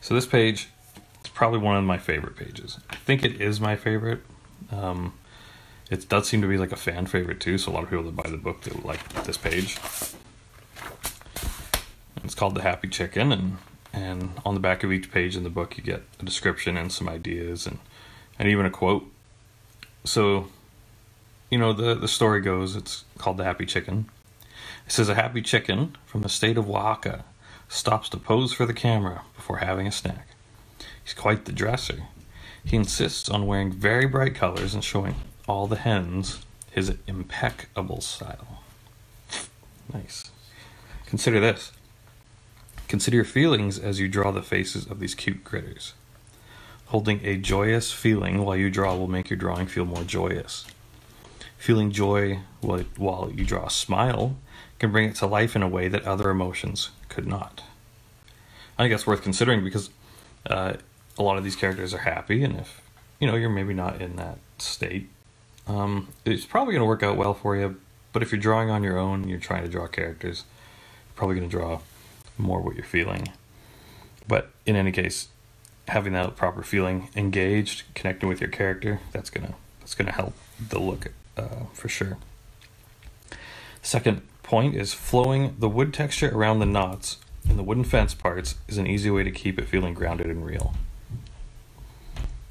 So this page is probably one of my favorite pages. I think it is my favorite. It does seem to be like a fan favorite too, so a lot of people that buy the book, they like this page. It's called The Happy Chicken, and on the back of each page in the book you get a description and some ideas and even a quote. So, you know, the story goes, it's called The Happy Chicken. It says, a happy chicken from the state of Oaxaca stops to pose for the camera before having a snack. He's quite the dresser. He insists on wearing very bright colors and showing all the hens his impeccable style. Nice. Consider this. Consider your feelings as you draw the faces of these cute critters. Holding a joyous feeling while you draw will make your drawing feel more joyous. Feeling joy while you draw a smile can bring it to life in a way that other emotions could not. I think that's worth considering because a lot of these characters are happy, and if you know you're maybe not in that state, it's probably going to work out well for you. But if you're drawing on your own and you're trying to draw characters, you're probably going to draw more what you're feeling. But in any case, having that proper feeling engaged, connecting with your character, that's gonna help the look for sure. Second point is flowing the wood texture around the knots and the wooden fence parts is an easy way to keep it feeling grounded and real.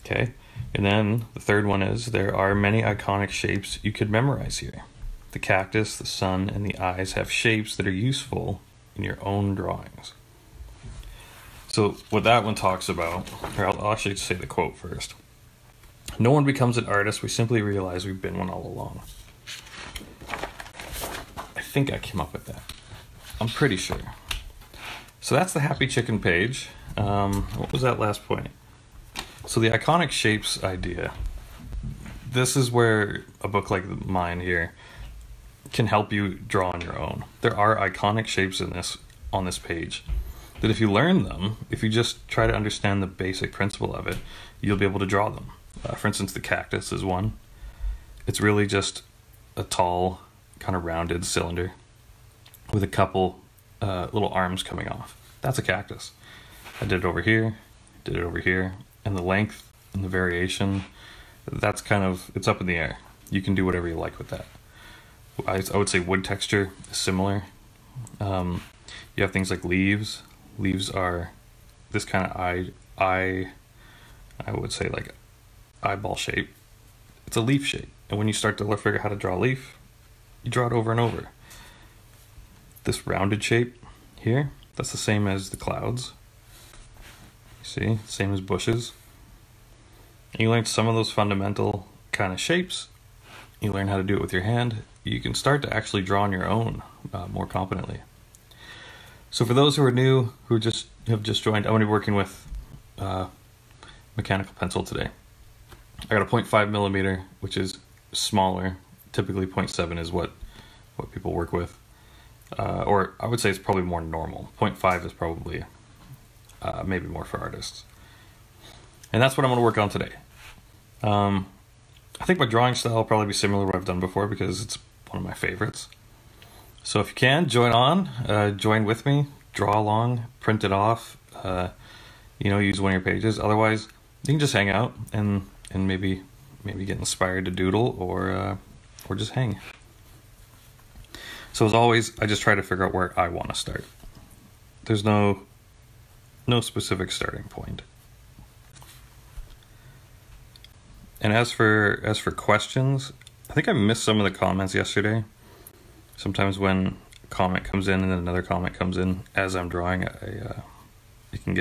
Okay, and then the third one is there are many iconic shapes you could memorize here. The cactus, the sun, and the eyes have shapes that are useful in your own drawings. So what that one talks about, or I'll actually say the quote first. No one becomes an artist, we simply realize we've been one all along. I think I came up with that. I'm pretty sure. So that's the Happy Chicken page. What was that last point? So the iconic shapes idea. This is where a book like mine here can help you draw on your own. There are iconic shapes in this on this page that if you learn them, if you just try to understand the basic principle of it, you'll be able to draw them. For instance, the cactus is one. It's really just a tall, kind of rounded cylinder with a couple little arms coming off. That's a cactus. I did it over here, and the length and the variation, that's kind of, it's up in the air. You can do whatever you like with that. I would say wood texture is similar. You have things like leaves. Leaves are this kind of I would say like eyeball shape. It's a leaf shape. And when you start to figure out how to draw a leaf, you draw it over and over. This rounded shape here, that's the same as the clouds. See, same as bushes. And you learn some of those fundamental kind of shapes. You learn how to do it with your hand. You can start to actually draw on your own more competently. So for those who are new, who have just joined, I'm going to be working with mechanical pencil today. I got a 0.5 millimeter, which is smaller. Typically 0.7 is what people work with. Or I would say it's probably more normal. 0.5 is probably maybe more for artists. And that's what I'm going to work on today. I think my drawing style will probably be similar to what I've done before because it's one of my favorites. So if you can, join on, join with me, draw along, print it off, you know, use one of your pages. Otherwise, you can just hang out and maybe get inspired to doodle or just hang. So as always, I just try to figure out where I want to start. There's no specific starting point. And as for questions, I think I missed some of the comments yesterday. Sometimes when a comment comes in and then another comment comes in as I'm drawing, it can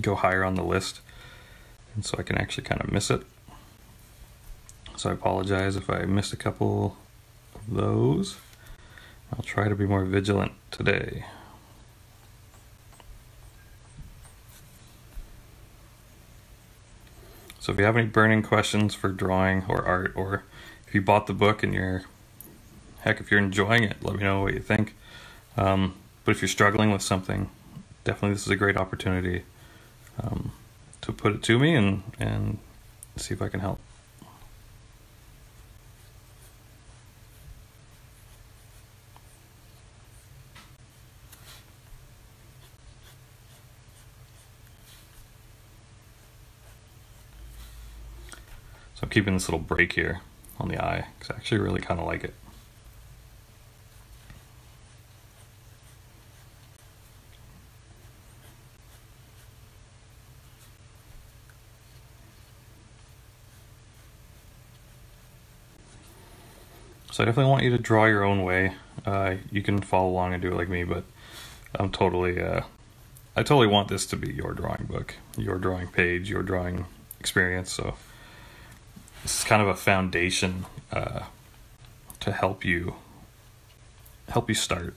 go higher on the list, and so I can actually kind of miss it. So I apologize if I missed a couple of those. I'll try to be more vigilant today. So if you have any burning questions for drawing or art, or if you bought the book and you're heck, if you're enjoying it, let me know what you think. But if you're struggling with something, definitely this is a great opportunity to put it to me and see if I can help. So I'm keeping this little break here on the eye because I actually really kind of like it. So I definitely want you to draw your own way. You can follow along and do it like me, but I'm totally, I totally want this to be your drawing book, your drawing page, your drawing experience. So this is kind of a foundation to help you start.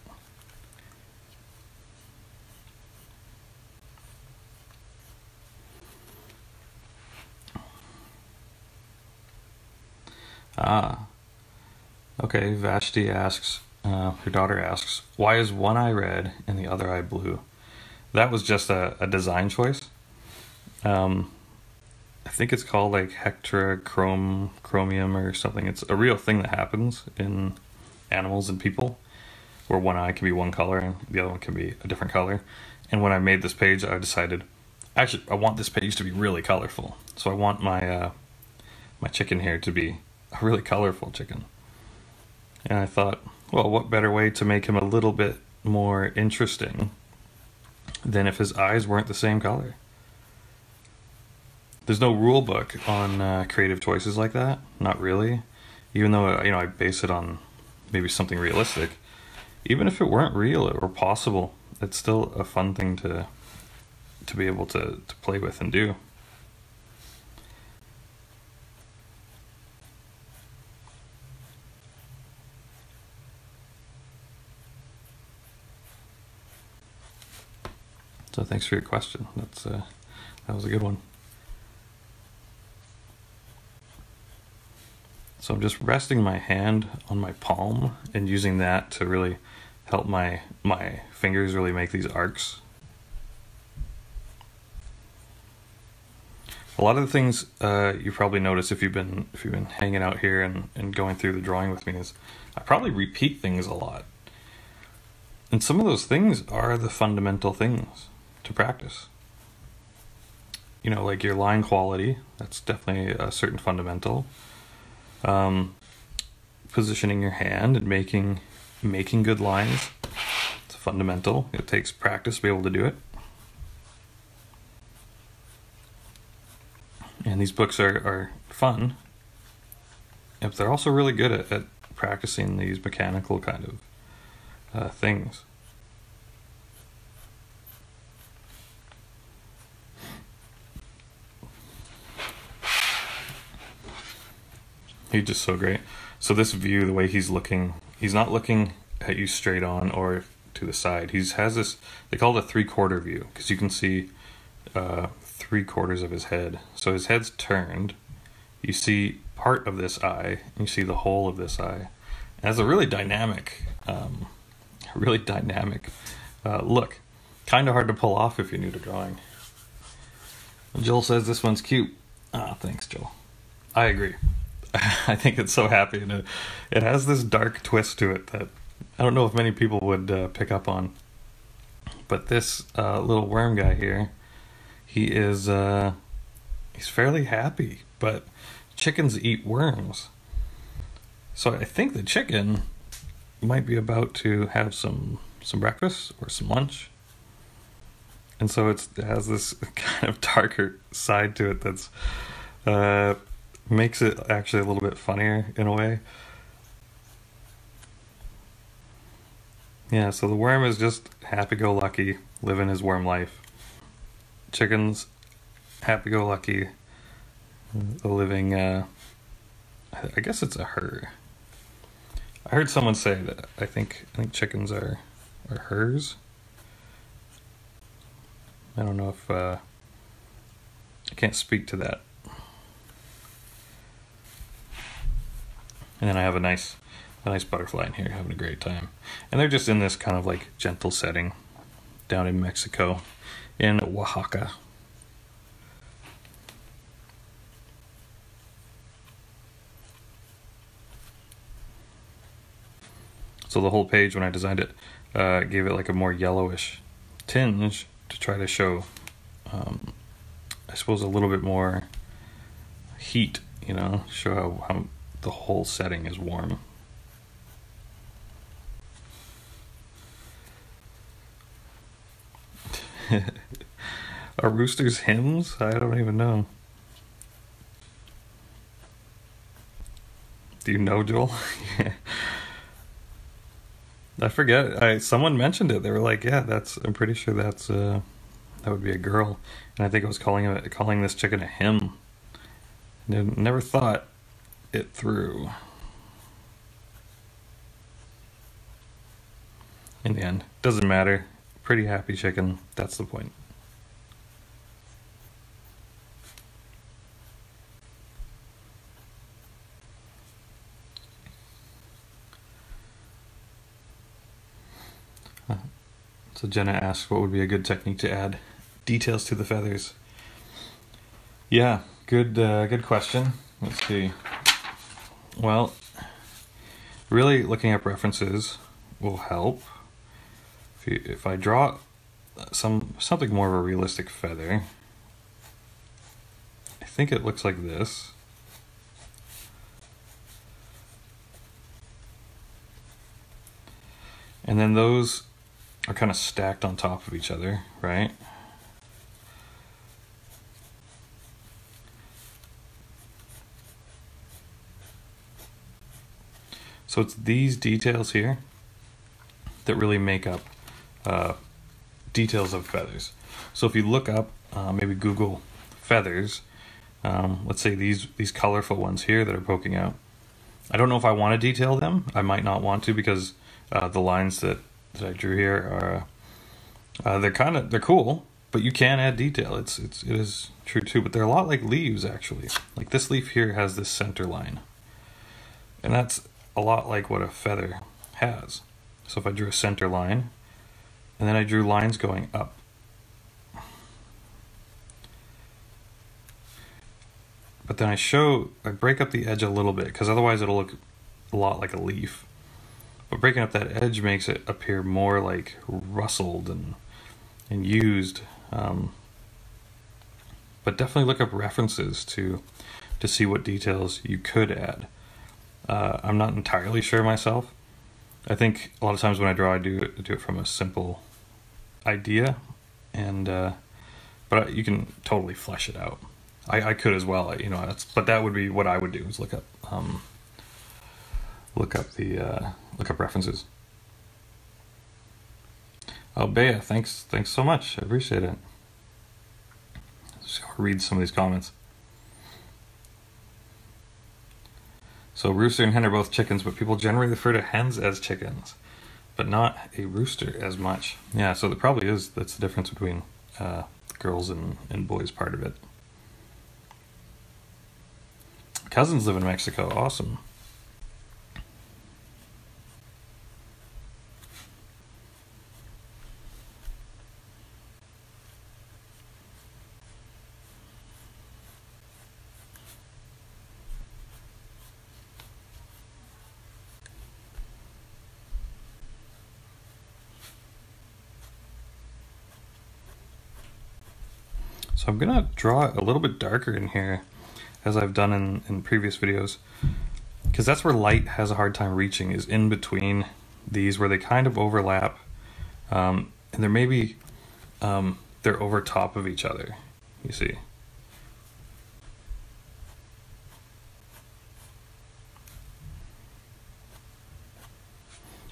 Ah. Okay, Vashti asks, her daughter asks, why is one eye red and the other eye blue? That was just a design choice. I think it's called like hectachromium or something. It's a real thing that happens in animals and people, where one eye can be one color and the other one can be a different color. And when I made this page, I decided, actually, I want this page to be really colorful. So I want my, my chicken here to be a really colorful chicken. And I thought, well, what better way to make him a little bit more interesting than if his eyes weren't the same color? There's no rule book on creative choices like that, not really. Even though, you know, I base it on maybe something realistic. Even if it weren't real or possible, it's still a fun thing to be able to play with and do. So thanks for your question. That's that was a good one. So I'm just resting my hand on my palm and using that to really help my fingers really make these arcs. A lot of the things you probably notice if you've been hanging out here and going through the drawing with me is I probably repeat things a lot. And some of those things are the fundamental things to practice. You know, like your line quality, that's definitely a certain fundamental. Positioning your hand and making good lines, it's fundamental. It takes practice to be able to do it. And these books are fun, but they're also really good at practicing these mechanical kind of things. He's just so great. So this view, the way he's looking, he's not looking at you straight on or to the side. He has this, they call it a three-quarter view, because you can see 3/4 of his head. So his head's turned. You see part of this eye, and you see the whole of this eye. It has a really dynamic, look. Kind of hard to pull off if you're new to drawing. Joel says this one's cute. Ah, thanks, Joel. I agree. I think it's so happy, and it has this dark twist to it that I don't know if many people would pick up on. But this little worm guy here, he is he's fairly happy, but chickens eat worms. So I think the chicken might be about to have some breakfast or some lunch. And so it has this kind of darker side to it that's makes it actually a little bit funnier in a way. Yeah, so the worm is just happy-go-lucky, living his worm life. Chickens, happy-go-lucky, living, I guess it's a her. I heard someone say that I think chickens are hers. I don't know if, I can't speak to that. And then I have a nice butterfly in here having a great time. And they're just in this kind of like gentle setting down in Mexico, in Oaxaca. So the whole page, when I designed it, gave it like a more yellowish tinge to try to show, I suppose, a little bit more heat you know, show how the whole setting is warm. Are roosters hymns? I don't even know. Do you know, Joel? Yeah. I forget. Someone mentioned it. They were like, "Yeah, that's." I'm pretty sure that's that would be a girl, and I think I was calling this chicken a him. And I never thought it through. In the end, doesn't matter. Pretty happy chicken. That's the point. So Jenna asks, what would be a good technique to add details to the feathers? Yeah, good question. Let's see. Well, really looking up references will help. If I draw something more of a realistic feather, I think it looks like this. And then those are kind of stacked on top of each other, right? So it's these details here that really make up details of feathers. So if you look up, maybe Google feathers, let's say these colorful ones here that are poking out. I don't know if I want to detail them. I might not want to because the lines that I drew here are they're cool, but you can add detail. It is true too, but they're a lot like leaves actually. Like this leaf here has this center line, and that's a lot like what a feather has. So if I drew a center line, and then I drew lines going up. But then I break up the edge a little bit, because otherwise it'll look a lot like a leaf. But breaking up that edge makes it appear more like rustled and used. But definitely look up references to see what details you could add. I'm not entirely sure myself. I think a lot of times when I draw, I do it from a simple idea, and but you can totally flesh it out. I could as well, you know. But that would be what I would do, is look up references. Oh, Bea, thanks so much. I appreciate it. Let's read some of these comments. So rooster and hen are both chickens, but people generally refer to hens as chickens, but not a rooster as much. Yeah, so there probably is, that's the difference between girls and boys part of it. Cousins live in Mexico, awesome. So I'm gonna draw it a little bit darker in here, as I've done in previous videos, because that's where light has a hard time reaching, is in between these where they kind of overlap, and there may be, they're over top of each other, you see.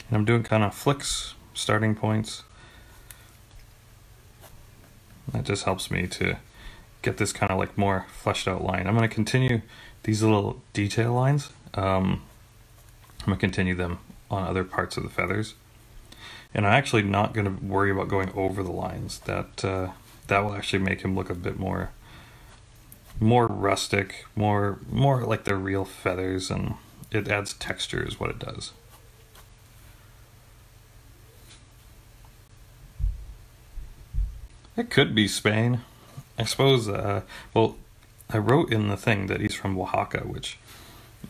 And I'm doing kind of flicks, starting points. That just helps me to get this kind of like more fleshed out line. I'm going to continue these little detail lines. I'm going to continue them on other parts of the feathers. And I'm actually not going to worry about going over the lines. That will actually make him look a bit more rustic, more like their real feathers, and it adds texture is what it does. It could be Spain. I suppose, well, I wrote in the thing that he's from Oaxaca, which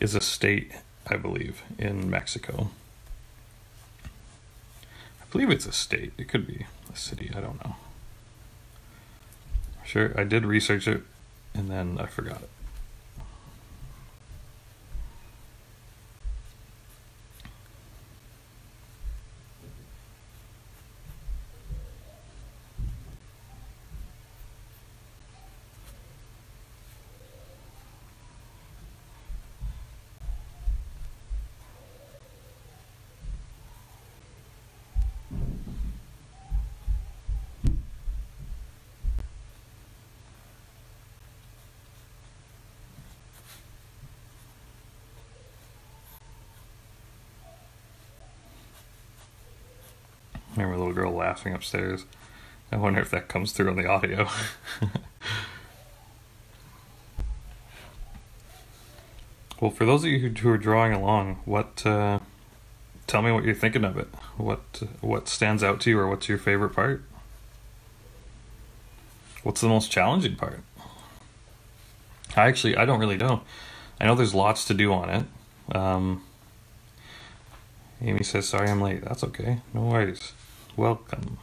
is a state, I believe, in Mexico. I believe it's a state. It could be a city. I don't know. Sure, I did research it, and then I forgot it. I remember a little girl laughing upstairs. I wonder if that comes through on the audio. Well, for those of you who are drawing along, what tell me what you're thinking of it. What stands out to you, or what's your favorite part? What's the most challenging part? I don't really know. I know there's lots to do on it. Amy says, sorry I'm late. That's okay. No worries. Welcome.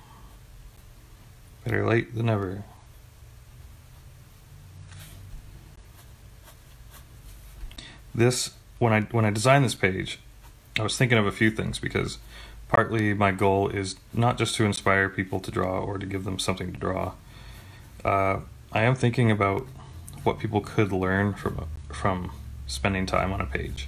Better late than never. This, when I designed this page, I was thinking of a few things, because partly my goal is not just to inspire people to draw or to give them something to draw. I am thinking about what people could learn from spending time on a page.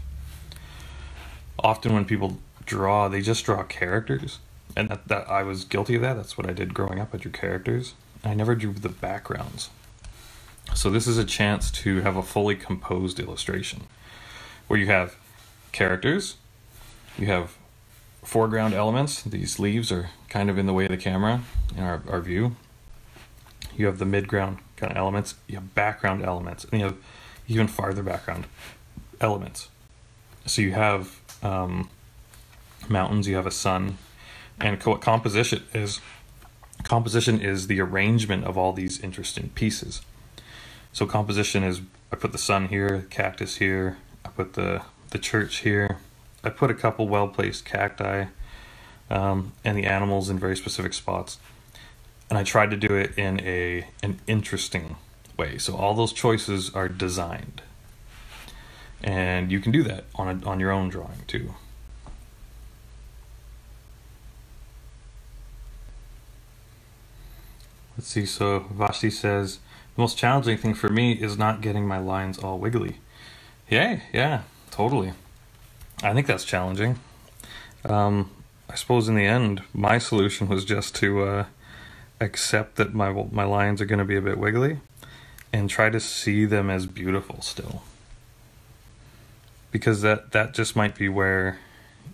Often when people draw, they just draw characters, and that I was guilty of that. That's what I did growing up. I drew characters. I never drew the backgrounds. So this is a chance to have a fully composed illustration where you have characters, you have foreground elements. These leaves are kind of in the way of the camera in our view. You have the mid-ground kind of elements, you have background elements, and you have even farther background elements. So you have mountains, you have a sun, and what composition is. Composition is the arrangement of all these interesting pieces. So composition is, I put the sun here, cactus here, I put the church here, I put a couple well-placed cacti, and the animals in very specific spots. And I tried to do it in an interesting way. So all those choices are designed. And you can do that on your own drawing too. Let's see, so Vashti says, the most challenging thing for me is not getting my lines all wiggly. Yay, yeah, totally. I think that's challenging. I suppose in the end, my solution was just to accept that my lines are gonna be a bit wiggly and try to see them as beautiful still. Because that just might be where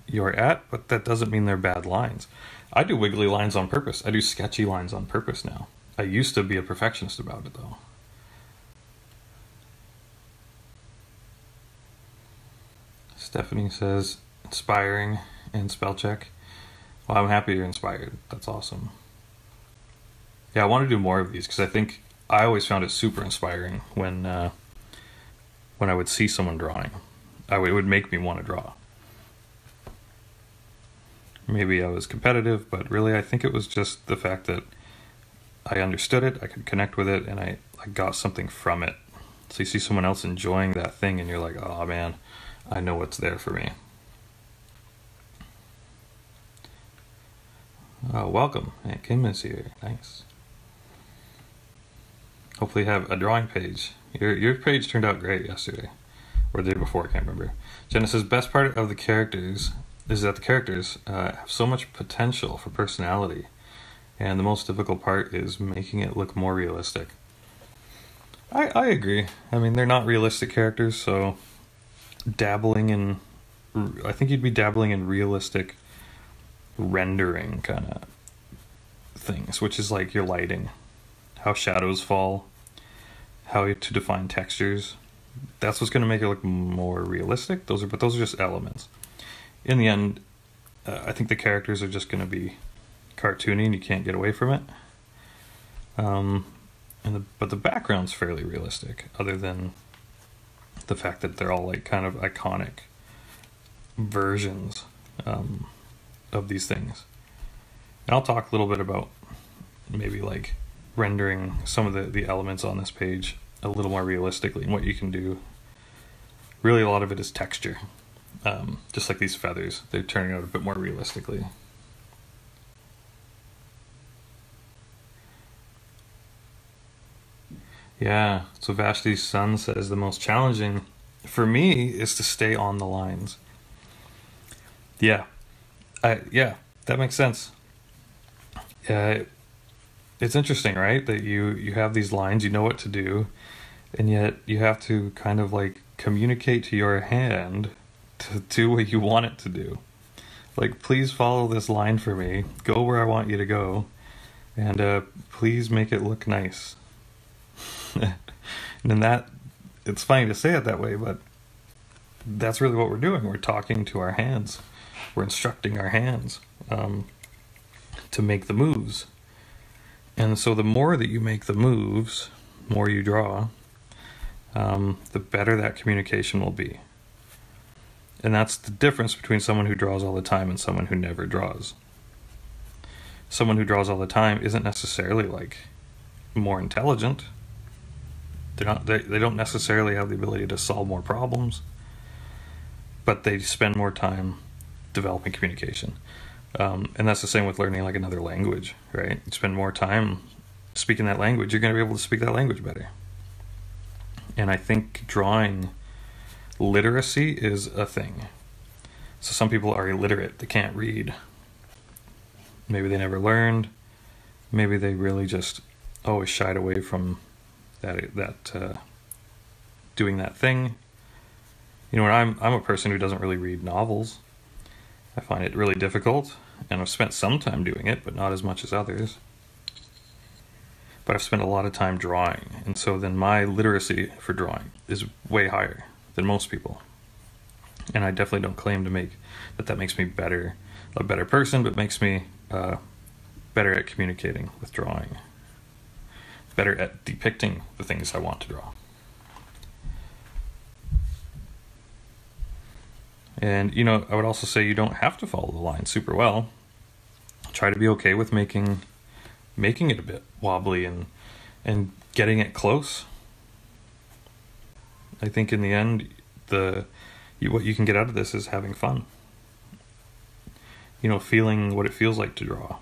you're at, but that doesn't mean they're bad lines. I do wiggly lines on purpose. I do sketchy lines on purpose now. I used to be a perfectionist about it though. Stephanie says, inspiring and spell check. Well, I'm happy you're inspired. That's awesome. Yeah, I want to do more of these because I think I always found it super inspiring when I would see someone drawing. It would make me want to draw. Maybe I was competitive, but really I think it was just the fact that I understood it, I could connect with it, and I got something from it. So you see someone else enjoying that thing and you're like, oh man, I know what's there for me. Oh, welcome, Aunt Kim is here, nice. Hopefully have a drawing page. Your page turned out great yesterday. Or the day before, I can't remember. Jenna says, best part of the characters is that the characters have so much potential for personality, and the most difficult part is making it look more realistic. I agree. I mean, they're not realistic characters, so dabbling in... I think you'd be dabbling in realistic rendering kind of things, which is like your lighting, how shadows fall, how to define textures. That's what's going to make it look more realistic. But those are just elements. In the end, I think the characters are just going to be cartoony, and you can't get away from it. But the background's fairly realistic, other than the fact that they're all like kind of iconic versions of these things. And I'll talk a little bit about maybe like rendering some of the elements on this page a little more realistically, and what you can do. Really, a lot of it is texture. Just like these feathers, they're turning out a bit more realistically. Yeah, so Vashti's son says the most challenging for me is to stay on the lines. Yeah, yeah, that makes sense. Yeah. It's interesting, right? That you have these lines, you know what to do, and yet you have to kind of like communicate to your hand to do what you want it to do. Like, please follow this line for me. Go where I want you to go. And please make it look nice. And that, it's funny to say it that way, but that's really what we're doing. We're talking to our hands. We're instructing our hands to make the moves. And so the more that you make the moves, more you draw, the better that communication will be. And that's the difference between someone who draws all the time and someone who never draws. Someone who draws all the time isn't necessarily like more intelligent. They're not, they don't necessarily have the ability to solve more problems, but they spend more time developing communication. And that's the same with learning like another language, right? You spend more time speaking that language, you're going to be able to speak that language better. And I think drawing literacy is a thing. So some people are illiterate, they can't read. Maybe they never learned. Maybe they really just always shied away from doing that thing. You know, when I'm a person who doesn't really read novels. I find it really difficult, and I've spent some time doing it, but not as much as others. But I've spent a lot of time drawing, and so then my literacy for drawing is way higher than most people. And I definitely don't claim to make that makes me better, a better person, but makes me better at communicating with drawing, better at depicting the things I want to draw. And, you know, I would also say you don't have to follow the line super well. Try to be okay with making it a bit wobbly and getting it close. I think in the end, what you can get out of this is having fun. You know, feeling what it feels like to draw.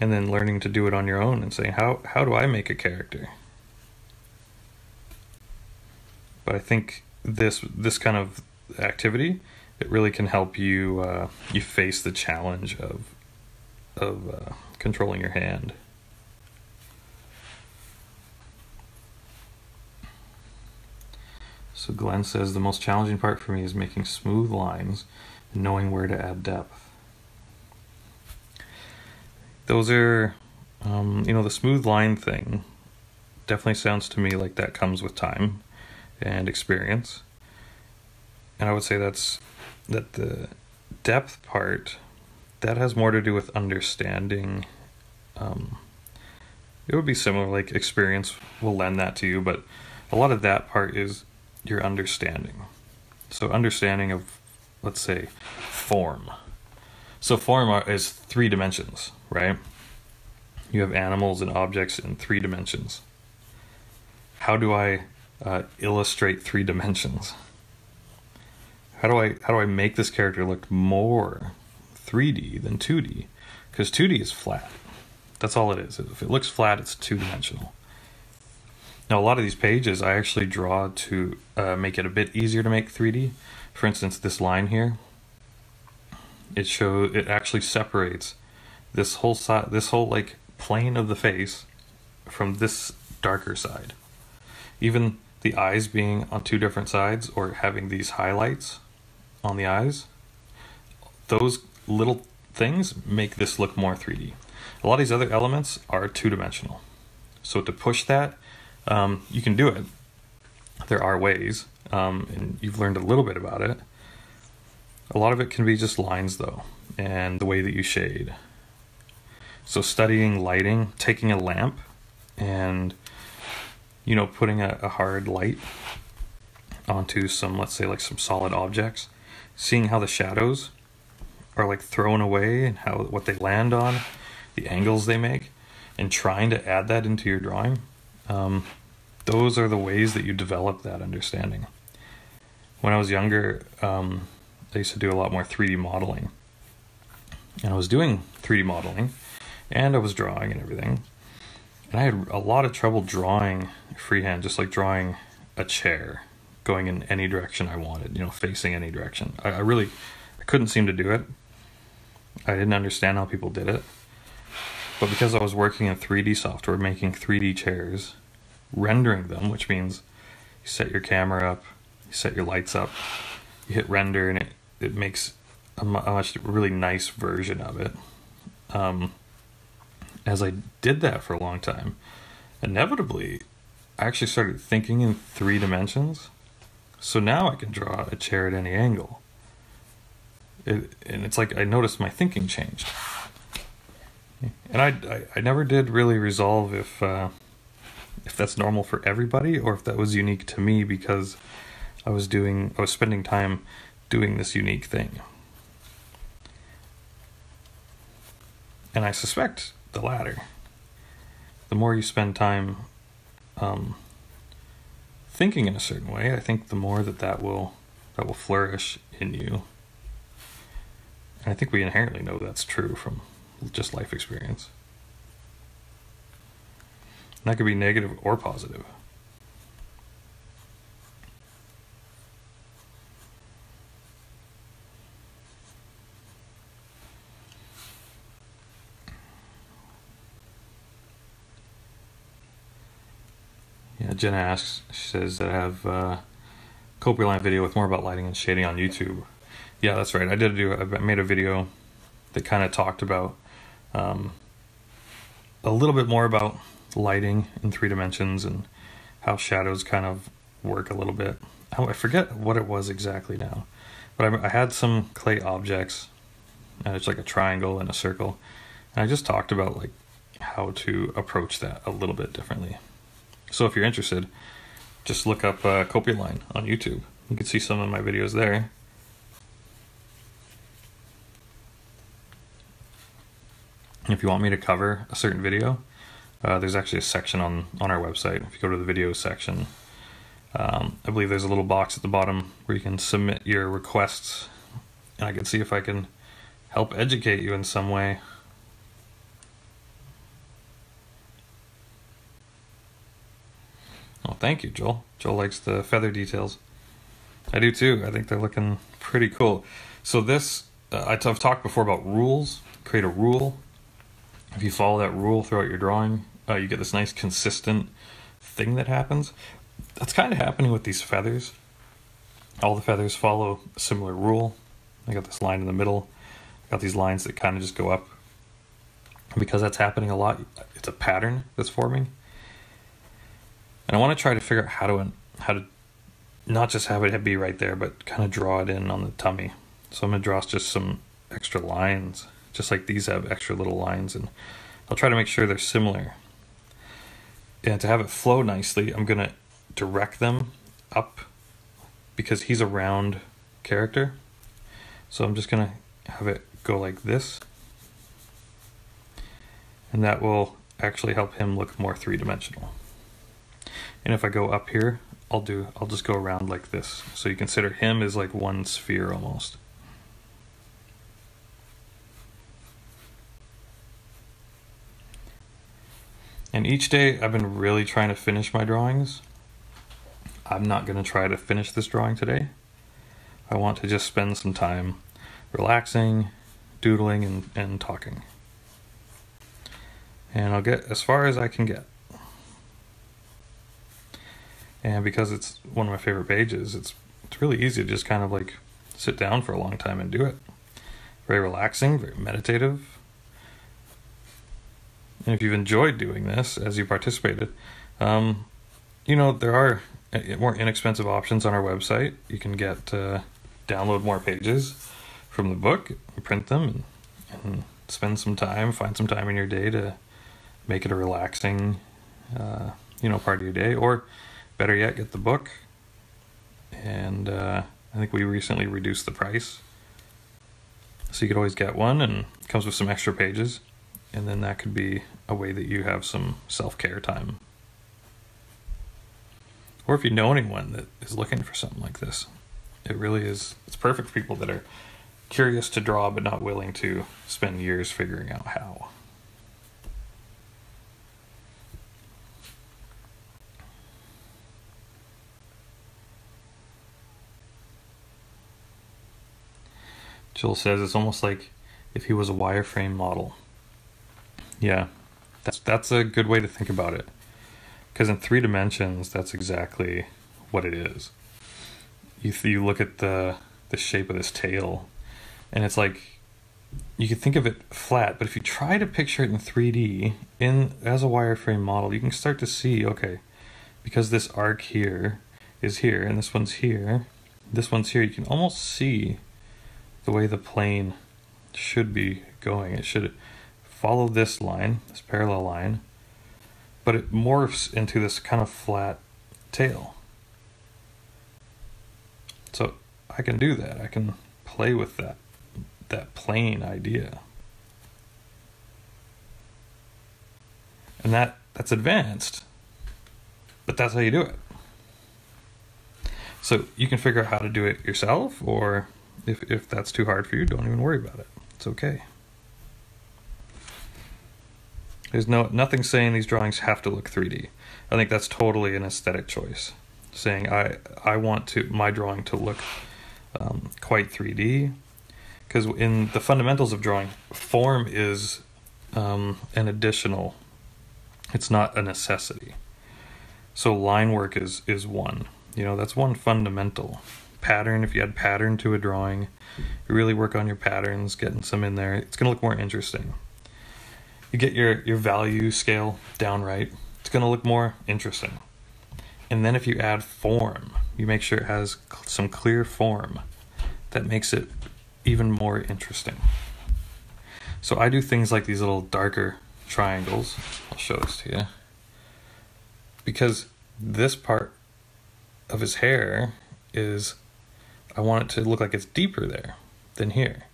And then learning to do it on your own and saying, how do I make a character? But I think this kind of activity, it really can help you you face the challenge of controlling your hand. So Glenn says, the most challenging part for me is making smooth lines and knowing where to add depth. Those are, you know, the smooth line thing definitely sounds to me like that comes with time and experience. And I would say that the depth part, that has more to do with understanding. It would be similar, like experience will lend that to you, but a lot of that part is your understanding. So understanding of, let's say, form. So form is 3 dimensions, right? You have animals and objects in 3 dimensions. How do I illustrate 3 dimensions? How do I make this character look more 3D than 2D? Because 2D is flat. That's all it is. If it looks flat, it's 2-dimensional. Now, a lot of these pages I actually draw to make it a bit easier to make 3D. For instance, this line here. It actually separates this whole side, this whole like plane of the face from this darker side. Even the eyes being on 2 different sides or having these highlights on the eyes, those little things make this look more 3D. A lot of these other elements are 2-dimensional. So to push that, you can do it. There are ways, and you've learned a little bit about it. A lot of it can be just lines though, and the way that you shade. So studying lighting, taking a lamp and, you know, putting a hard light onto some, let's say, like some solid objects, seeing how the shadows are like thrown away and how what they land on, the angles they make, and trying to add that into your drawing. Those are the ways that you develop that understanding. When I was younger, I used to do a lot more 3D modeling, and I was doing 3D modeling, and I was drawing and everything. And I had a lot of trouble drawing freehand, just like drawing a chair going in any direction I wanted, you know, facing any direction. I couldn't seem to do it. I didn't understand how people did it. But because I was working in 3D software, making 3D chairs, rendering them, which means you set your camera up, you set your lights up, you hit render, and it it makes a much really nice version of it. As I did that for a long time, inevitably, I actually started thinking in 3 dimensions. So now I can draw a chair at any angle. And it's like I noticed my thinking changed. And I never did really resolve if that's normal for everybody or if that was unique to me because I was spending time doing this unique thing. And I suspect the latter. The more you spend time thinking in a certain way, I think the more that will flourish in you. And I think we inherently know that's true from just life experience. And that could be negative or positive. Jenna asks, she says that I have a Kopialine video with more about lighting and shading on YouTube. Yeah, that's right. I made a video that kind of talked about a little bit more about lighting in 3 dimensions and how shadows kind of work a little bit. Oh, I forget what it was exactly now, but I had some clay objects. It's like a triangle and a circle. And I just talked about like how to approach that a little bit differently. So if you're interested, just look up Kopialine on YouTube. You can see some of my videos there. And if you want me to cover a certain video, there's actually a section on our website. If you go to the video section, I believe there's a little box at the bottom where you can submit your requests, and I can see if I can help educate you in some way. Oh, thank you, Joel. Joel likes the feather details. I do too. I think they're looking pretty cool. So this, I've talked before about rules. Create a rule. If you follow that rule throughout your drawing, you get this nice consistent thing that happens. That's kind of happening with these feathers. All the feathers follow a similar rule. I got this line in the middle. I got these lines that kind of just go up. Because that's happening a lot, it's a pattern that's forming. And I want to try to figure out how to not just have it be right there, but kind of draw it in on the tummy. So I'm going to draw just some extra lines, just like these have extra little lines, and I'll try to make sure they're similar. And to have it flow nicely, I'm going to direct them up because he's a round character. So I'm just going to have it go like this. And that will actually help him look more 3-dimensional. And if I go up here, I'll just go around like this. So you consider him as like one sphere almost. And each day I've been really trying to finish my drawings. I'm not going to try to finish this drawing today. I want to just spend some time relaxing, doodling, and talking. And I'll get as far as I can get. And because it's one of my favorite pages, it's really easy to just kind of like sit down for a long time and do it. Very relaxing, very meditative. And if you've enjoyed doing this as you participated, you know, there are more inexpensive options on our website. You can get download more pages from the book, print them, and spend some time, find some time in your day to make it a relaxing, you know, part of your day. Or better yet, get the book, and I think we recently reduced the price, so you could always get one, and it comes with some extra pages, and then that could be a way that you have some self-care time. Or if you know anyone that is looking for something like this, it really is, it's perfect for people that are curious to draw but not willing to spend years figuring out how. Joel says it's almost like if he was a wireframe model. Yeah, that's a good way to think about it. Because in 3 dimensions, that's exactly what it is. You look at the the shape of this tail. And it's like, you could think of it flat, but if you try to picture it in 3D as a wireframe model, you can start to see, okay, because this arc here is here, and this one's here, you can almost see the way the plane should be going. It should follow this line, this parallel line, but it morphs into this kind of flat tail. So I can do that. I can play with that plane idea. And that's advanced, but that's how you do it. So you can figure out how to do it yourself, or if that's too hard for you, don't even worry about it. It's okay. There's nothing saying these drawings have to look 3D. I think that's totally an aesthetic choice. Saying I want my drawing to look quite 3D, because in the fundamentals of drawing, form is an additional. It's not a necessity. So line work is one. You know, that's one fundamental. Pattern, if you add pattern to a drawing, you really work on your patterns, getting some in there, it's gonna look more interesting. You get your value scale down right, it's gonna look more interesting. And then if you add form, you make sure it has some clear form that makes it even more interesting. So I do things like these little darker triangles. I'll show this to you. Because this part of his hair is, I want it to look like it's deeper there than here.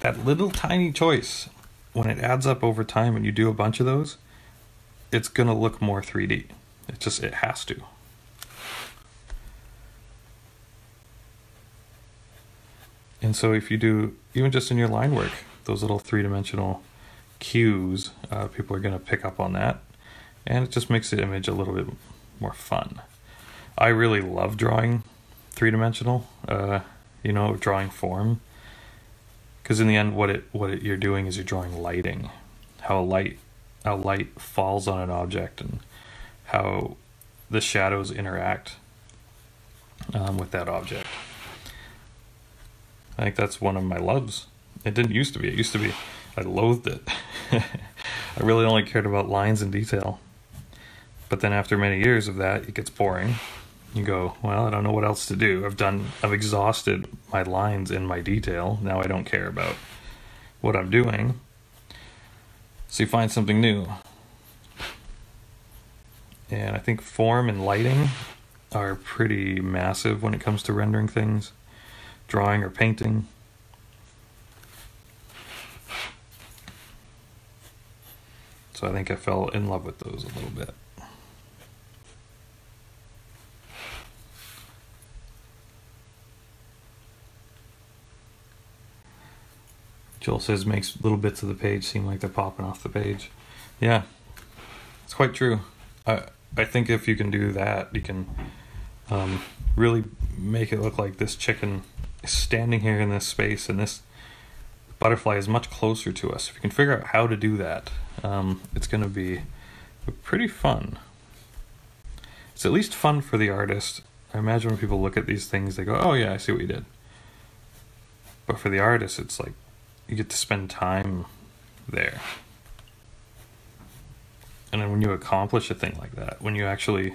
That little tiny choice, when it adds up over time and you do a bunch of those, it's gonna look more 3D. It has to. And so if you do, even just in your line work, those little three-dimensional cues, people are gonna pick up on that. And it just makes the image a little bit more fun. I really love drawing three-dimensional, you know, drawing form. Because in the end, what you're doing is you're drawing lighting, how light falls on an object and how the shadows interact with that object. I think that's one of my loves. It didn't used to be. It used to be, I loathed it. I really only cared about lines and detail. But then after many years of that, it gets boring. You go, well, I don't know what else to do. I've exhausted my lines and my detail. Now I don't care about what I'm doing. So you find something new. And I think form and lighting are pretty massive when it comes to rendering things, drawing or painting. So I think I fell in love with those a little bit. Joel says makes little bits of the page seem like they're popping off the page. Yeah, it's quite true. I think if you can do that, you can really make it look like this chicken is standing here in this space, and this butterfly is much closer to us. If you can figure out how to do that, it's going to be pretty fun. It's at least fun for the artist. I imagine when people look at these things, they go, oh yeah, I see what you did. But for the artist, it's like, you get to spend time there. And then when you accomplish a thing like that, when you actually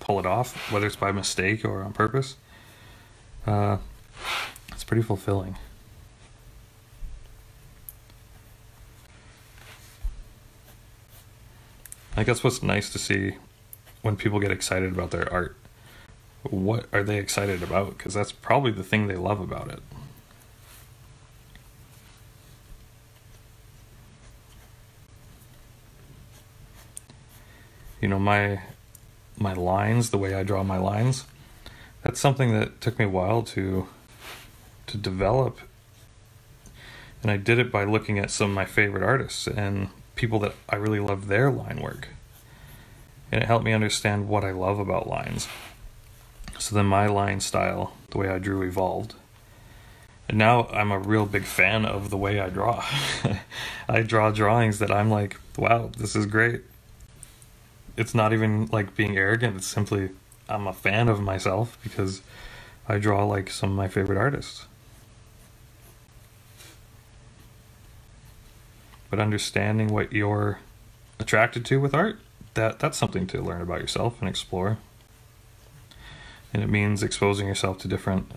pull it off, whether it's by mistake or on purpose, it's pretty fulfilling. I think that's what's nice to see when people get excited about their art. What are they excited about? Because that's probably the thing they love about it. You know, my lines, the way I draw my lines, that's something that took me a while to develop. And I did it by looking at some of my favorite artists and people that I really love their line work. And it helped me understand what I love about lines. So then my line style, the way I drew, evolved. And now I'm a real big fan of the way I draw. I draw drawings that I'm like, wow, this is great. It's not even like being arrogant, it's simply I'm a fan of myself because I draw like some of my favorite artists. But understanding what you're attracted to with art, that's something to learn about yourself and explore. And it means exposing yourself to different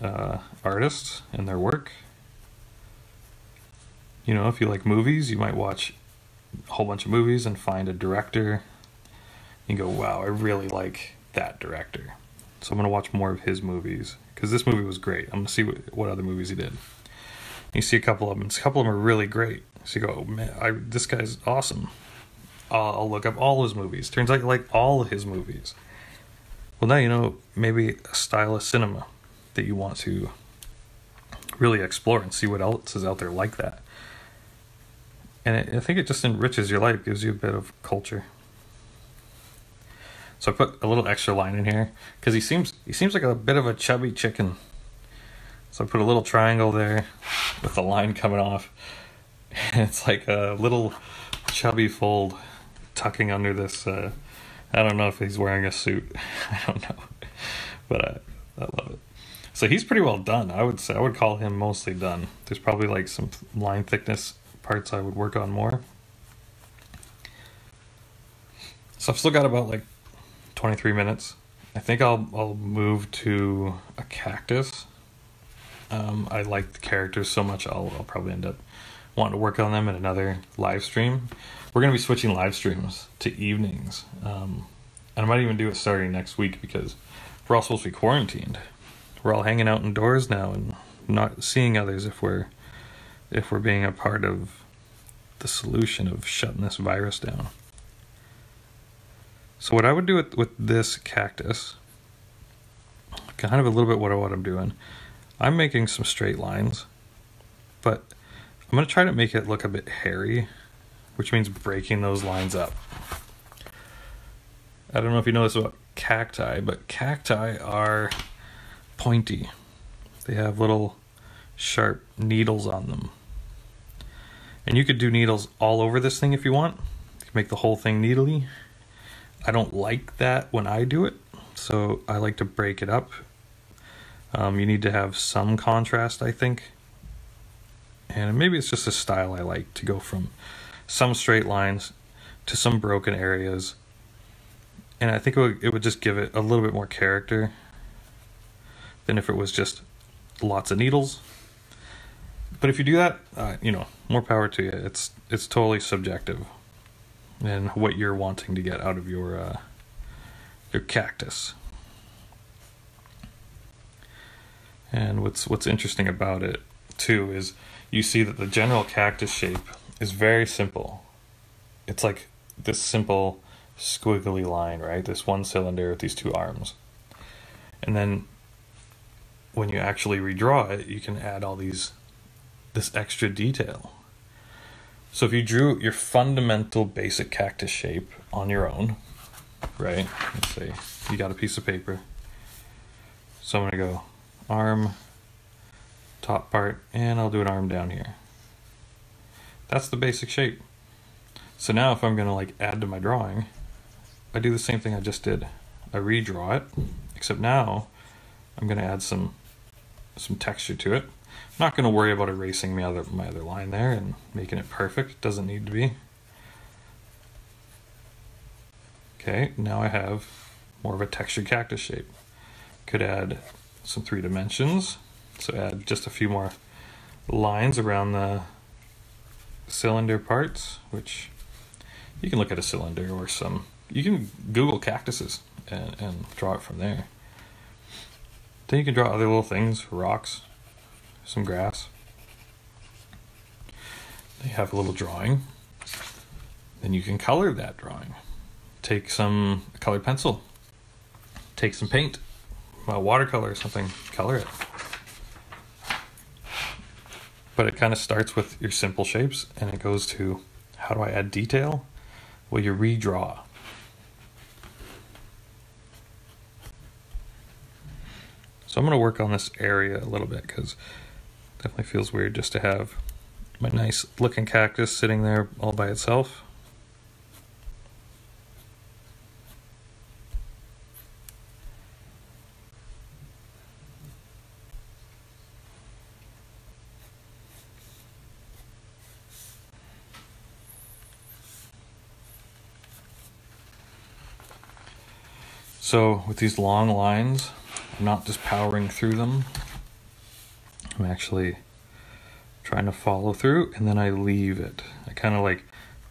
artists and their work. You know, if you like movies, you might watch a whole bunch of movies and find a director and go, wow, I really like that director. So I'm going to watch more of his movies because this movie was great. I'm going to see what other movies he did. And you see a couple of them. A couple of them are really great. So you go, oh, man, this guy's awesome. I'll look up all his movies. Turns out you like all of his movies. Well, now you know maybe a style of cinema that you want to really explore and see what else is out there like that. And I think it just enriches your life, gives you a bit of culture. So I put a little extra line in here because he seems like a bit of a chubby chicken. So I put a little triangle there with the line coming off. And it's like a little chubby fold tucking under this... I don't know if he's wearing a suit. I don't know. But I love it. So he's pretty well done, I would say. I would call him mostly done. There's probably like some line thickness parts I would work on more. So I've still got about like 23 minutes. I think I'll move to a cactus. I like the characters so much I'll probably end up wanting to work on them in another live stream. We're going to be switching live streams to evenings. And I might even do it starting next week because we're all supposed to be quarantined. We're all hanging out indoors now and not seeing others if we're being a part of the solution of shutting this virus down. So what I would do with this cactus, kind of a little bit what I'm doing, I'm making some straight lines, but I'm going to try to make it look a bit hairy, which means breaking those lines up. I don't know if you know this about cacti, but cacti are pointy. They have little sharp needles on them. And you could do needles all over this thing if you want. You can make the whole thing needly. I don't like that when I do it, so I like to break it up. You need to have some contrast, I think. And maybe it's just a style I like to go from some straight lines to some broken areas, and I think it would just give it a little bit more character than if it was just lots of needles. But if you do that, you know, more power to you. It's totally subjective, and what you're wanting to get out of your cactus. And what's interesting about it too is you see that the general cactus shape is very simple. It's like this simple squiggly line, right? This one cylinder with these two arms. And then when you actually redraw it, you can add all this extra detail. So if you drew your fundamental basic cactus shape on your own, right? Let's say you got a piece of paper. So I'm gonna go arm, top part, and I'll do an arm down here. That's the basic shape. So now if I'm gonna like add to my drawing, I do the same thing I just did. I redraw it, except now I'm gonna add some texture to it. I'm not gonna worry about erasing my other line there and making it perfect. It doesn't need to be. Okay, now I have more of a textured cactus shape. Could add some 3 dimensions. So add just a few more lines around the cylinder parts, which you can look at a cylinder or some, you can Google cactuses and draw it from there. Then you can draw other little things, rocks, some grass. Then you have a little drawing. Then you can color that drawing. Take some colored pencil, take some paint, watercolor or something, color it. But it kind of starts with your simple shapes and it goes to, how do I add detail? Well, you redraw. So I'm going to work on this area a little bit because it definitely feels weird just to have my nice looking cactus sitting there all by itself. So with these long lines, I'm not just powering through them. I'm actually trying to follow through, and then I leave it. I kind of like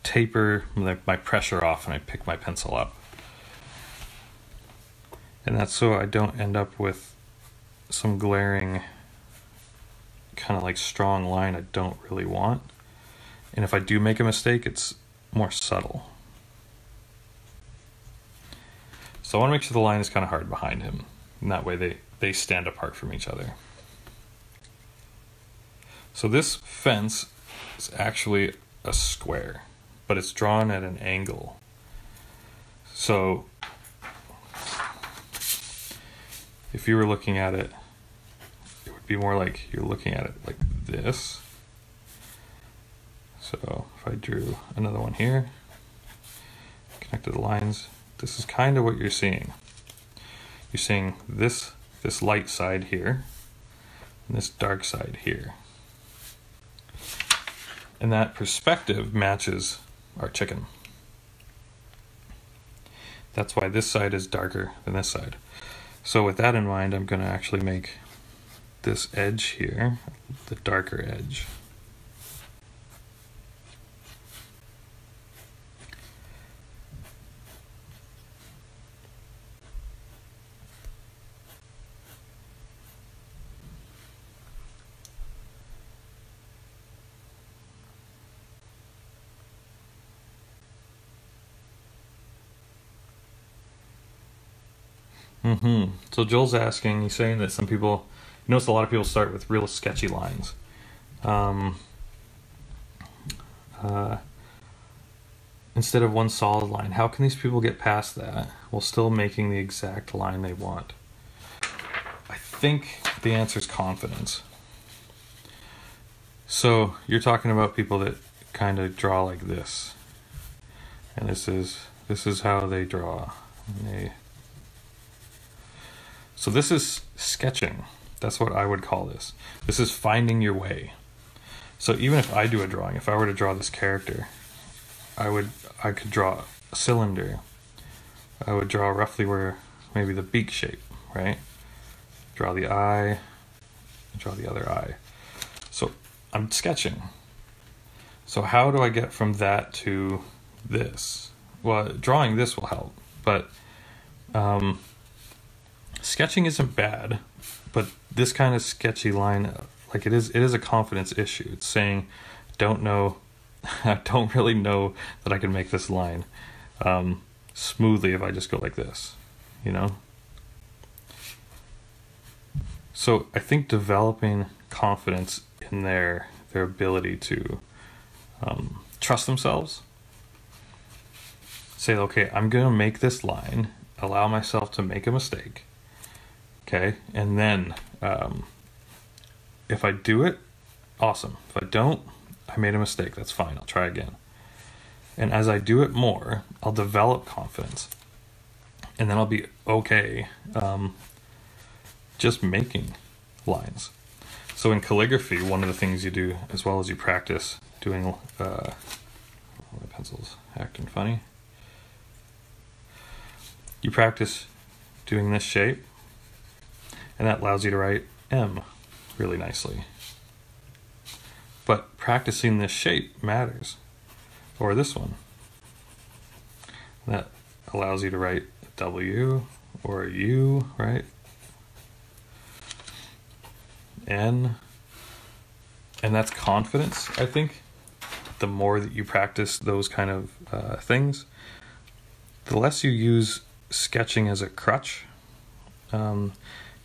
taper my pressure off and I pick my pencil up. And that's so I don't end up with some glaring kind of like strong line I don't really want. And if I do make a mistake, it's more subtle. So I want to make sure the line is kind of hard behind him. And that way they stand apart from each other. So this fence is actually a square, but it's drawn at an angle. So if you were looking at it, it would be more like you're looking at it like this. So if I drew another one here, connected the lines, this is kind of what you're seeing. You're seeing this light side here and this dark side here. And that perspective matches our chicken. That's why this side is darker than this side. So with that in mind, I'm going to actually make this edge here the darker edge. So Joel's asking, he's saying that some people, you notice a lot of people start with real sketchy lines. Instead of one solid line, how can these people get past that while still making the exact line they want? I think the answer is confidence. So you're talking about people that kind of draw like this. And this is how they draw. And so this is sketching. That's what I would call this. This is finding your way. So even if I do a drawing, if I were to draw this character, I could draw a cylinder. I would draw roughly where maybe the beak shape, right? Draw the eye, draw the other eye. So I'm sketching. So how do I get from that to this? Well, drawing this will help, but sketching isn't bad, but this kind of sketchy line, like it is a confidence issue. It's saying, I don't really know that I can make this line smoothly if I just go like this, you know? So I think developing confidence in their ability to trust themselves. Say, okay, I'm gonna make this line, allow myself to make a mistake. Okay, and then if I do it, awesome. If I don't, I made a mistake, that's fine, I'll try again. And as I do it more, I'll develop confidence. And then I'll be okay just making lines. So in calligraphy, one of the things you do as well as you practice doing, my pencil's acting funny. You practice doing this shape. And that allows you to write M really nicely. But practicing this shape matters. Or this one. That allows you to write a W or a U, right? N. And that's confidence, I think. The more that you practice those kind of things, the less you use sketching as a crutch.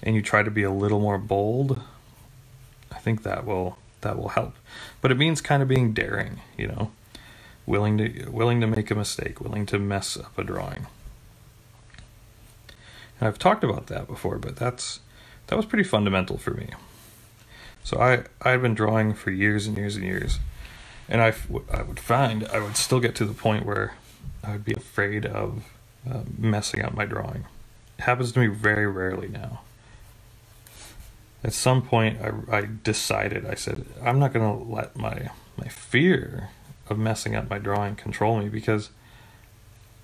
And you try to be a little more bold, I think that will help. But it means kind of being daring, you know, willing to make a mistake, willing to mess up a drawing. And I've talked about that before, but that was pretty fundamental for me. So I've been drawing for years and years and years, and I would find I would still get to the point where I would be afraid of messing up my drawing. It happens to me very rarely now. At some point, I decided, I said, I'm not going to let my fear of messing up my drawing control me, because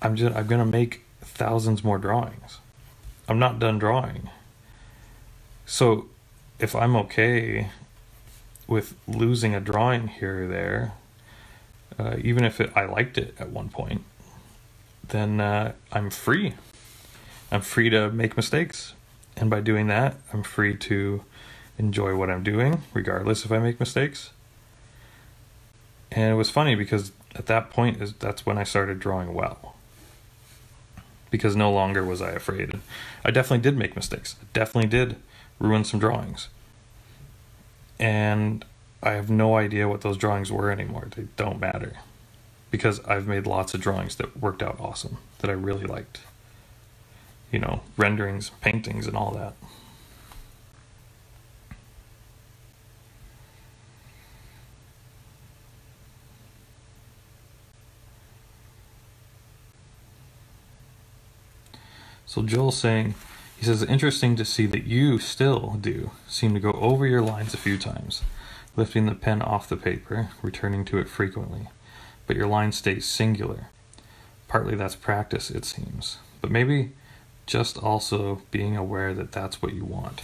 I'm going to make thousands more drawings. I'm not done drawing. So if I'm okay with losing a drawing here or there, even if I liked it at one point, then I'm free. I'm free to make mistakes. And by doing that, I'm free to enjoy what I'm doing, regardless if I make mistakes. And it was funny because at that point, that's when I started drawing well. Because no longer was I afraid. I definitely did make mistakes. I definitely did ruin some drawings. And I have no idea what those drawings were anymore. They don't matter. Because I've made lots of drawings that worked out awesome, that I really liked. You know, renderings, paintings, and all that. So Joel's saying, he says, interesting to see that you still do seem to go over your lines a few times, lifting the pen off the paper, returning to it frequently, but your line stays singular. Partly that's practice, it seems, but maybe just also being aware that that's what you want.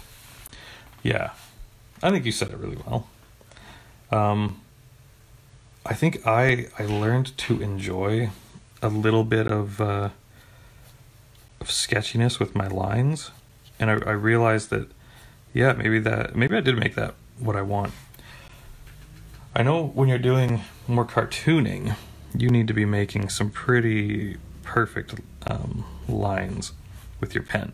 Yeah, I think you said it really well. I think I learned to enjoy a little bit of sketchiness with my lines, and I realized that, yeah, maybe I did make that what I want. I know when you're doing more cartooning, you need to be making some pretty perfect lines with your pen,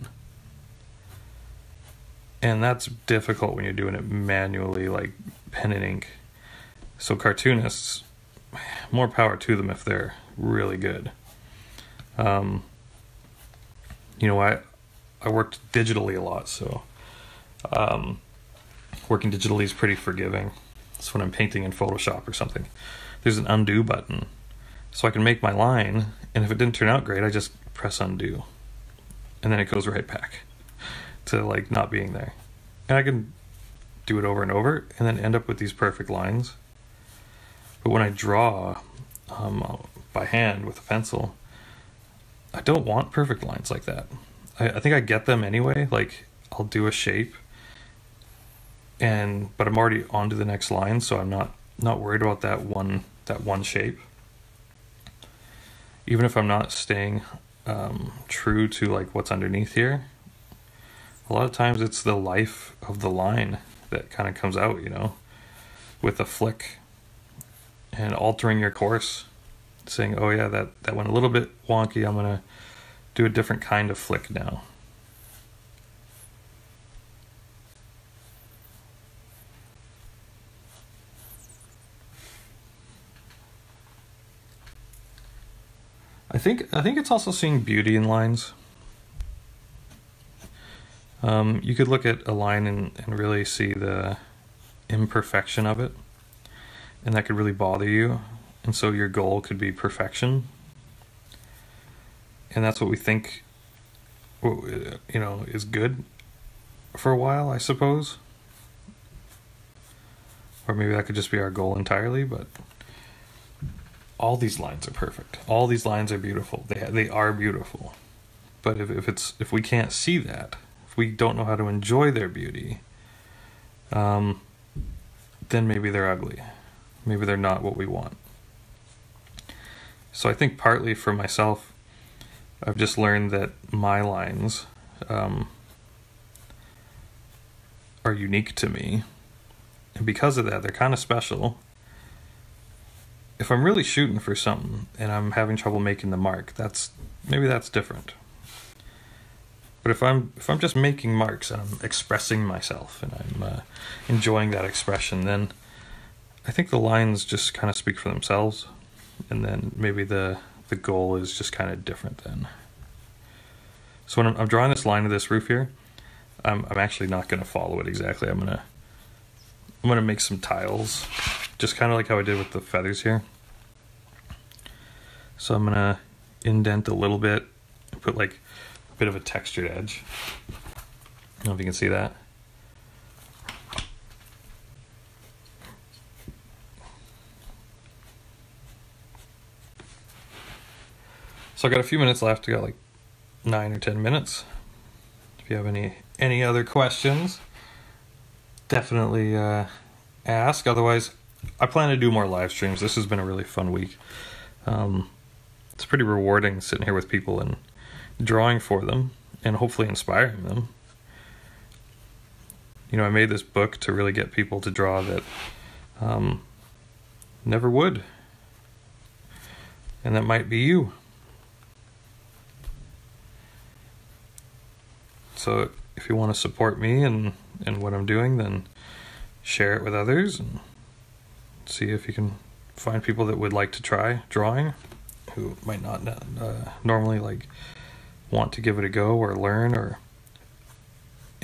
and that's difficult when you're doing it manually, like pen and ink. So cartoonists, more power to them if they're really good. You know, I worked digitally a lot, so working digitally is pretty forgiving. That's when I'm painting in Photoshop or something. There's an undo button, so I can make my line, and if it didn't turn out great, I just press undo, and then it goes right back to like not being there. And I can do it over and over, and then end up with these perfect lines. But when I draw by hand with a pencil, I don't want perfect lines like that. I think I get them anyway. Like, I'll do a shape, but I'm already on to the next line, so I'm not worried about that one shape. Even if I'm not staying true to like what's underneath here, a lot of times it's the life of the line that kind of comes out, you know, with a flick and altering your course. Saying, oh yeah, that went a little bit wonky, I'm gonna do a different kind of flick now. I think it's also seeing beauty in lines. You could look at a line and really see the imperfection of it, and that could really bother you. And so your goal could be perfection. And that's what we think, you know, is good for a while, I suppose. Or maybe that could just be our goal entirely, but all these lines are perfect. All these lines are beautiful. They are beautiful. But if we can't see that, if we don't know how to enjoy their beauty, then maybe they're ugly. Maybe they're not what we want. So I think partly for myself, I've just learned that my lines are unique to me. And because of that, they're kind of special. If I'm really shooting for something and I'm having trouble making the mark, maybe that's different. But if I'm just making marks and I'm expressing myself and I'm enjoying that expression, then I think the lines just kind of speak for themselves. And then maybe the goal is just kind of different then. So when I'm drawing this line of this roof here, I'm actually not going to follow it exactly. I'm gonna make some tiles, just kind of like how I did with the feathers here. So I'm gonna indent a little bit, put like a bit of a textured edge. I don't know if you can see that. So I got a few minutes left. I got like 9 or 10 minutes. If you have any other questions, definitely ask. Otherwise, I plan to do more live streams. This has been a really fun week. It's pretty rewarding sitting here with people and drawing for them and hopefully inspiring them. You know, I made this book to really get people to draw that never would. And that might be you. So if you want to support me and what I'm doing, then share it with others and see if you can find people that would like to try drawing, who might not normally like want to give it a go or learn, or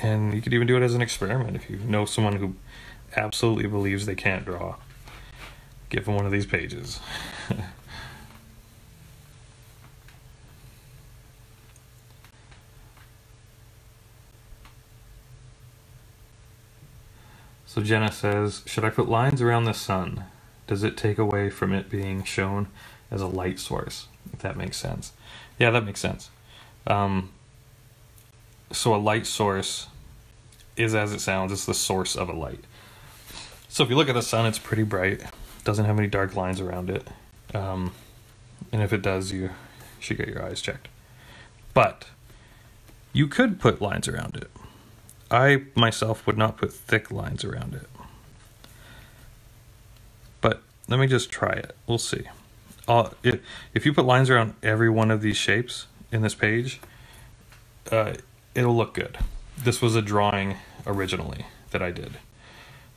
and you could even do it as an experiment. If you know someone who absolutely believes they can't draw, give them one of these pages. So Jenna says, should I put lines around the sun? Does it take away from it being shown as a light source? If that makes sense. Yeah, that makes sense. So a light source is, as it sounds, it's the source of a light. So if you look at the sun, it's pretty bright. It doesn't have any dark lines around it. And if it does, you should get your eyes checked. But you could put lines around it. I myself would not put thick lines around it, but let me just try it. We'll see. If you put lines around every one of these shapes in this page, it'll look good. This was a drawing originally that I did,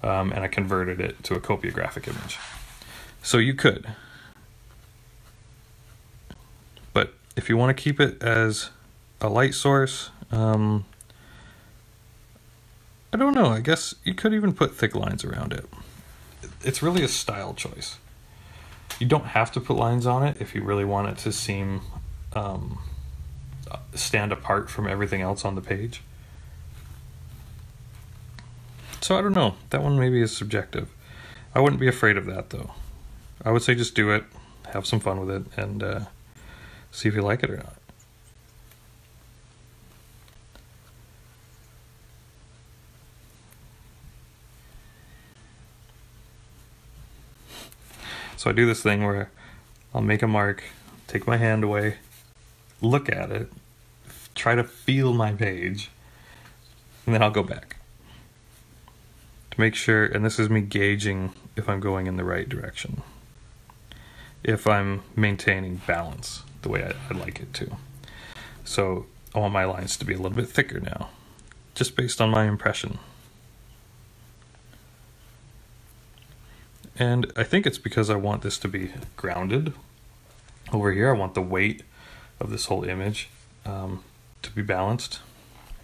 and I converted it to a copiographic image. So you could, but if you want to keep it as a light source, I don't know, I guess you could even put thick lines around it. It's really a style choice. You don't have to put lines on it if you really want it to seem, stand apart from everything else on the page. So I don't know, that one maybe is subjective. I wouldn't be afraid of that though. I would say just do it, have some fun with it, and see if you like it or not. So I do this thing where I'll make a mark, take my hand away, look at it, try to feel my page, and then I'll go back to make sure, and this is me gauging if I'm going in the right direction, if I'm maintaining balance the way I'd like it to. So I want my lines to be a little bit thicker now, just based on my impression. And I think it's because I want this to be grounded over here. I want the weight of this whole image to be balanced.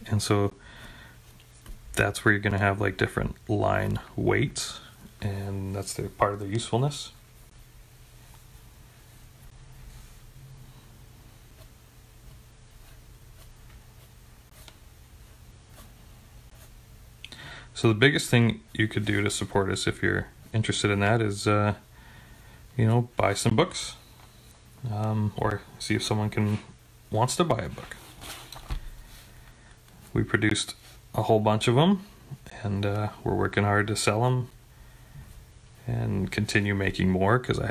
And so that's where you're gonna have like different line weights, and that's the part of the usefulness. So the biggest thing you could do to support us if you're interested in that is, you know, buy some books, or see if someone wants to buy a book. We produced a whole bunch of them, and we're working hard to sell them and continue making more, because I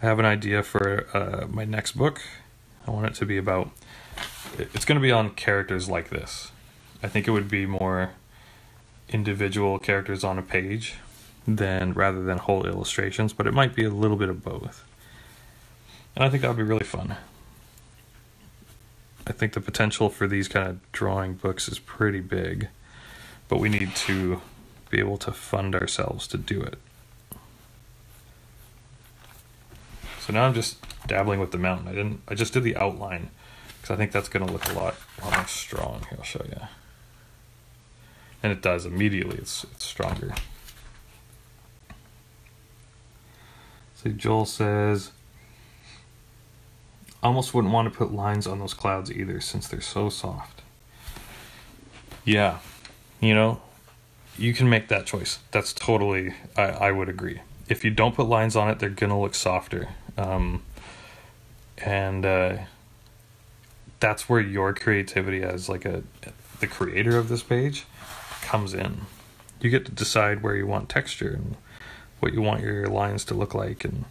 have an idea for my next book. I want it to be about, it's going to be on characters like this. I think it would be more individual characters on a page rather than whole illustrations, but it might be a little bit of both. And I think that would be really fun. I think the potential for these kind of drawing books is pretty big, but we need to be able to fund ourselves to do it. So now I'm just dabbling with the mountain. I just did the outline, because I think that's going to look a lot more strong. Here, I'll show you. And it does immediately, it's stronger. So Joel says, almost wouldn't want to put lines on those clouds either, since they're so soft. Yeah, you know, you can make that choice. That's totally, I would agree. If you don't put lines on it, they're going to look softer. That's where your creativity as like the creator of this page comes in. You get to decide where you want texture and what you want your lines to look like, and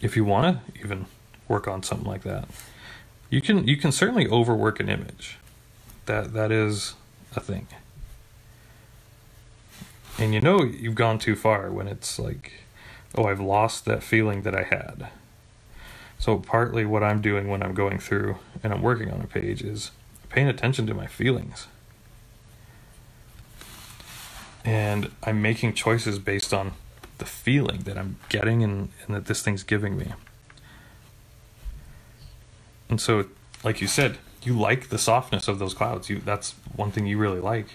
if you want to even work on something like that. You can certainly overwork an image. That is a thing. And you know you've gone too far when it's like, oh, I've lost that feeling that I had. So partly what I'm doing when I'm going through and I'm working on a page is paying attention to my feelings. And I'm making choices based on the feeling that I'm getting and that this thing's giving me. And so, like you said, you like the softness of those clouds. That's one thing you really like.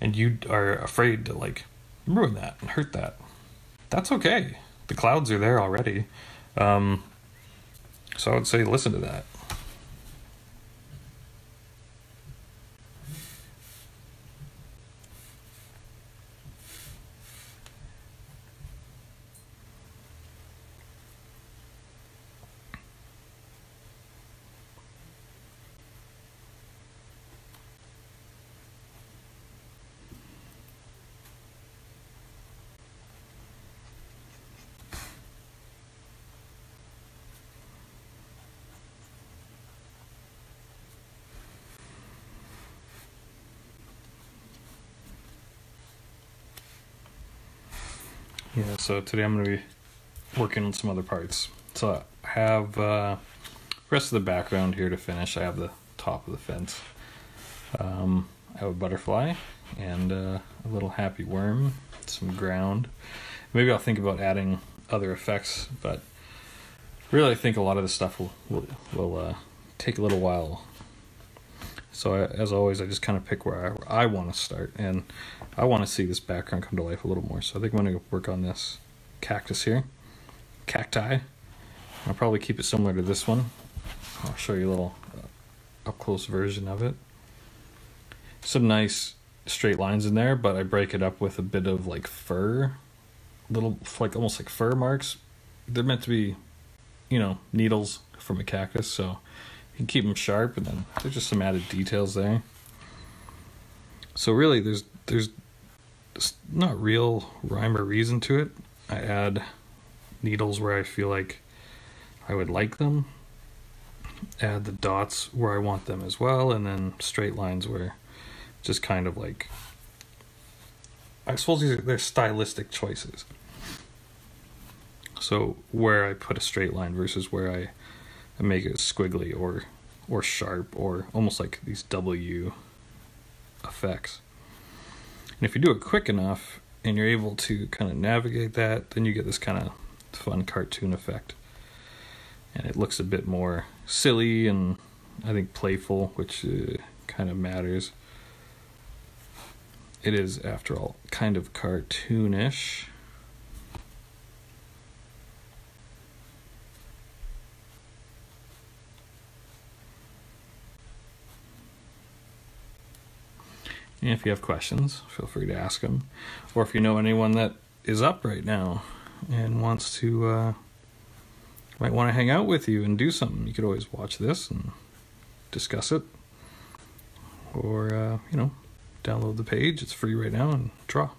And you are afraid to like ruin that and hurt that. That's okay. The clouds are there already. So I would say listen to that. Yeah, so today I'm going to be working on some other parts. So I have rest of the background here to finish. I have the top of the fence. I have a butterfly and a little happy worm, some ground. Maybe I'll think about adding other effects, but really I think a lot of this stuff will take a little while. So as always, I just kind of pick where I want to start, and I want to see this background come to life a little more. So I think I'm going to work on this cactus here, cacti. I'll probably keep it similar to this one. I'll show you a little up-close version of it. Some nice straight lines in there, but I break it up with a bit of like fur, little like almost like fur marks. They're meant to be, you know, needles from a cactus, so you can keep them sharp, and then there's just some added details there. So really, there's not real rhyme or reason to it. I add needles where I feel like I would like them. Add the dots where I want them as well, and then straight lines where just kind of like, I suppose these are they're stylistic choices. So where I put a straight line versus where I make it squiggly or sharp or almost like these W effects. And if you do it quick enough and you're able to kind of navigate that, then you get this kind of fun cartoon effect. And it looks a bit more silly and I think playful, which kind of matters. It is, after all, kind of cartoonish. And if you have questions, feel free to ask them. Or if you know anyone that is up right now and wants to, might want to hang out with you and do something, you could always watch this and discuss it. Or, you know, download the page. It's free right now and draw.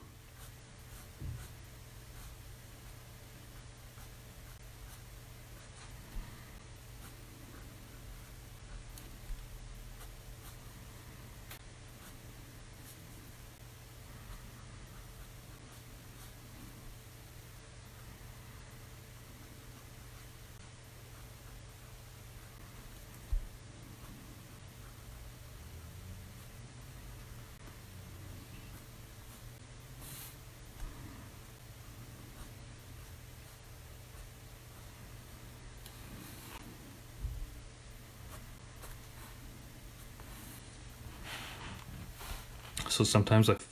So sometimes I just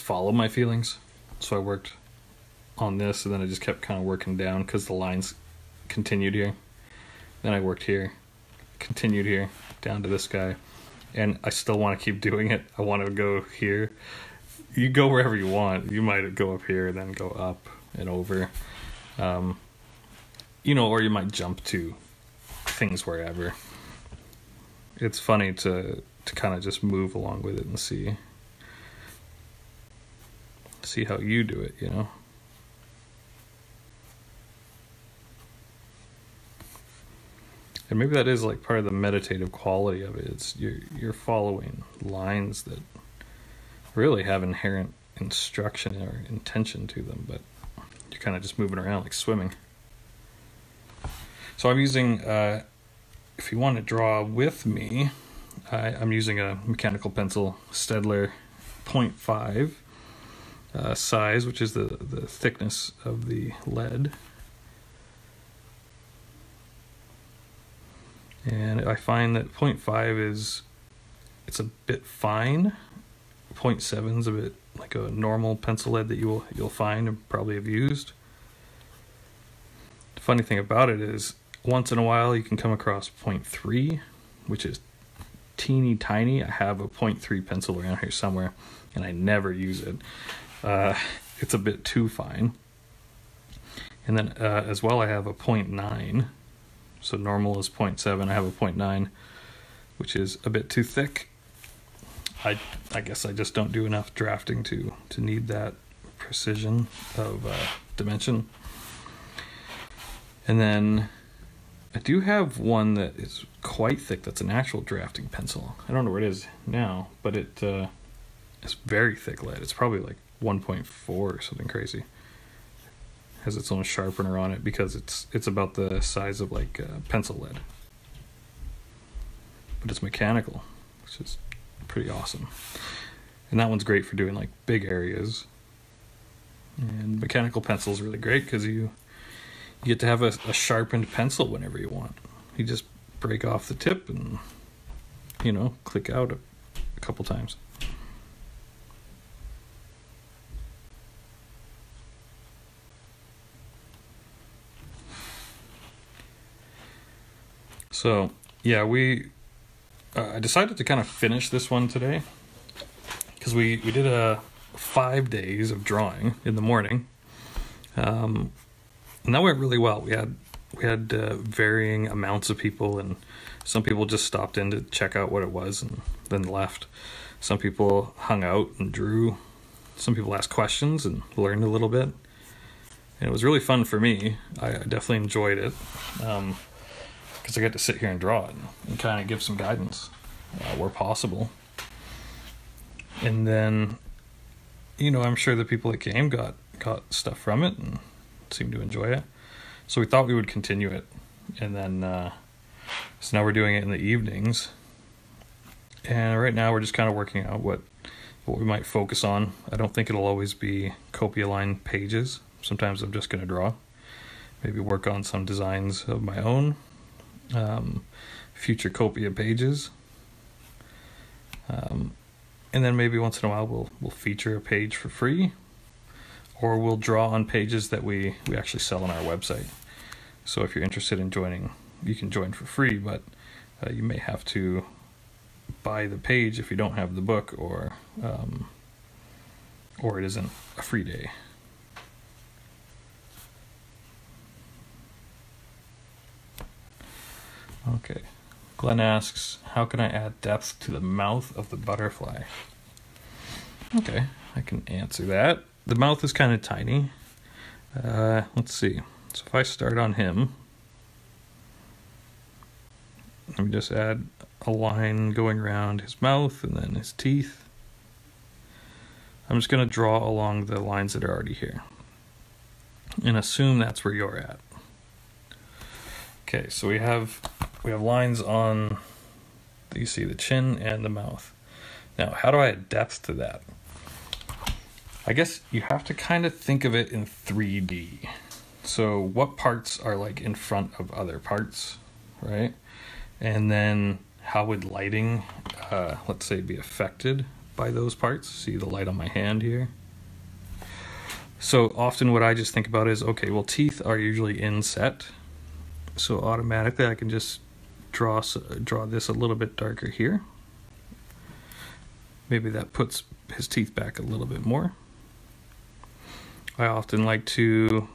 follow my feelings. So I worked on this and then I just kept kind of working down because the lines continued here. Then I worked here, continued here, down to this guy. And I still want to keep doing it. I want to go here. You go wherever you want. You might go up here and then go up and over. You know, or you might jump to things wherever. It's funny to kind of just move along with it and see how you do it, you know? And maybe that is like part of the meditative quality of it. It's you're following lines that really have inherent instruction or intention to them, but you're kind of just moving around like swimming. So I'm using, if you want to draw with me, I'm using a mechanical pencil, Staedtler 0.5 size, which is the thickness of the lead. And I find that 0.5 it's a bit fine. 0.7 is a bit like a normal pencil lead that you'll find and probably have used. The funny thing about it is, once in a while you can come across 0.3, which is teeny tiny. I have a 0.3 pencil around here somewhere, and I never use it. It's a bit too fine. And then as well I have a 0.9. So normal is 0.7, I have a 0.9, which is a bit too thick. I guess I just don't do enough drafting to need that precision of dimension. And then I do have one that is quite thick, that's an actual drafting pencil. I don't know where it is now, but it's very thick lead. It's probably like 1.4 or something crazy. Has its own sharpener on it because it's about the size of like pencil lead, but it's mechanical, which is pretty awesome. And that one's great for doing like big areas. And mechanical pencil is really great because you get to have a sharpened pencil whenever you want. You just break off the tip and, you know, click out a couple times. So yeah, I decided to kind of finish this one today because we did 5 days of drawing in the morning, and that went really well. We had varying amounts of people, and some people just stopped in to check out what it was and then left. Some people hung out and drew. Some people asked questions and learned a little bit, and it was really fun for me. I definitely enjoyed it. Because I get to sit here and draw it and kind of give some guidance where possible. And then, you know, I'm sure the people that came got stuff from it and seemed to enjoy it. So we thought we would continue it. And then, so now we're doing it in the evenings. And right now we're just kind of working out what we might focus on. I don't think it'll always be Kopialine pages. Sometimes I'm just going to draw. Maybe work on some designs of my own. Future Copia pages, and then maybe once in a while we'll feature a page for free, or we'll draw on pages that we actually sell on our website. So if you're interested in joining, you can join for free, but you may have to buy the page if you don't have the book, or it isn't a free day. Okay, Glenn asks, how can I add depth to the mouth of the butterfly? Okay, I can answer that. The mouth is kind of tiny. Let's see. So if I start on him, let me just add a line going around his mouth and then his teeth. I'm just going to draw along the lines that are already here and assume that's where you're at. Okay, so we have lines on, you see, the chin and the mouth. Now, how do I add depth to that? I guess you have to kind of think of it in 3D. So what parts are like in front of other parts, right? And then how would lighting, let's say, be affected by those parts? See the light on my hand here? So often what I just think about is, okay, well, teeth are usually inset. So automatically I can just draw this a little bit darker here. Maybe that puts his teeth back a little bit more. I often like to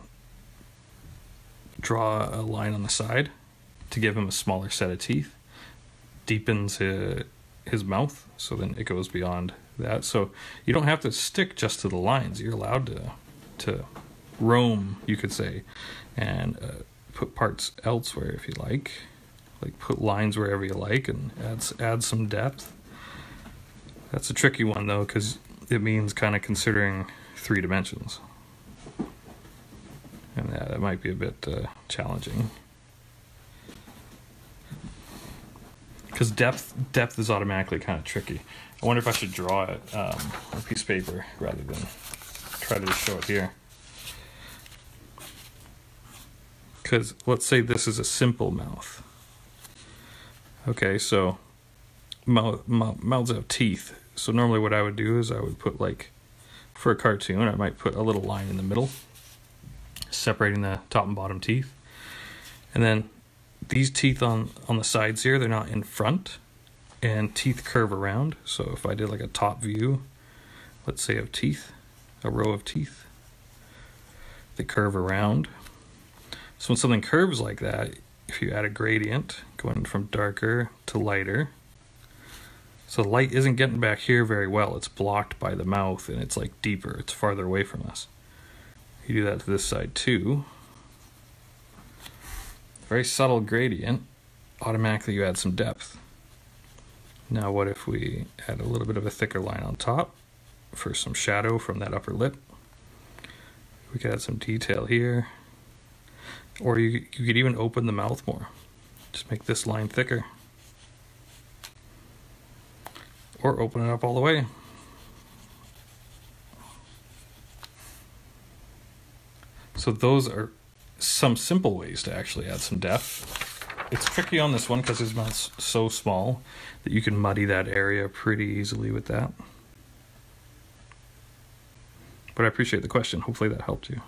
draw a line on the side to give him a smaller set of teeth, deepens his mouth, so then it goes beyond that. So you don't have to stick just to the lines. You're allowed to roam, you could say, and put parts elsewhere if you like. Like put lines wherever you like and add some depth. That's a tricky one though, because it means kind of considering 3 dimensions. And that might be a bit challenging. Because depth is automatically kind of tricky. I wonder if I should draw it on a piece of paper rather than try to just show it here. Because let's say this is a simple mouth. Okay, so mouths have teeth. So normally what I would do is I would put, like, for a cartoon, I might put a little line in the middle, separating the top and bottom teeth. And then these teeth on the sides here, they're not in front, and teeth curve around. So if I did like a top view, let's say of teeth, a row of teeth, they curve around. So when something curves like that, if you add a gradient, going from darker to lighter, so light isn't getting back here very well. It's blocked by the mouth, and it's like deeper. It's farther away from us. You do that to this side too. Very subtle gradient. Automatically you add some depth. Now what if we add a little bit of a thicker line on top for some shadow from that upper lip? We could add some detail here. Or you could even open the mouth more. Just make this line thicker. Or open it up all the way. So those are some simple ways to actually add some depth. It's tricky on this one because his mouth's so small that you can muddy that area pretty easily with that. But I appreciate the question. Hopefully that helped you.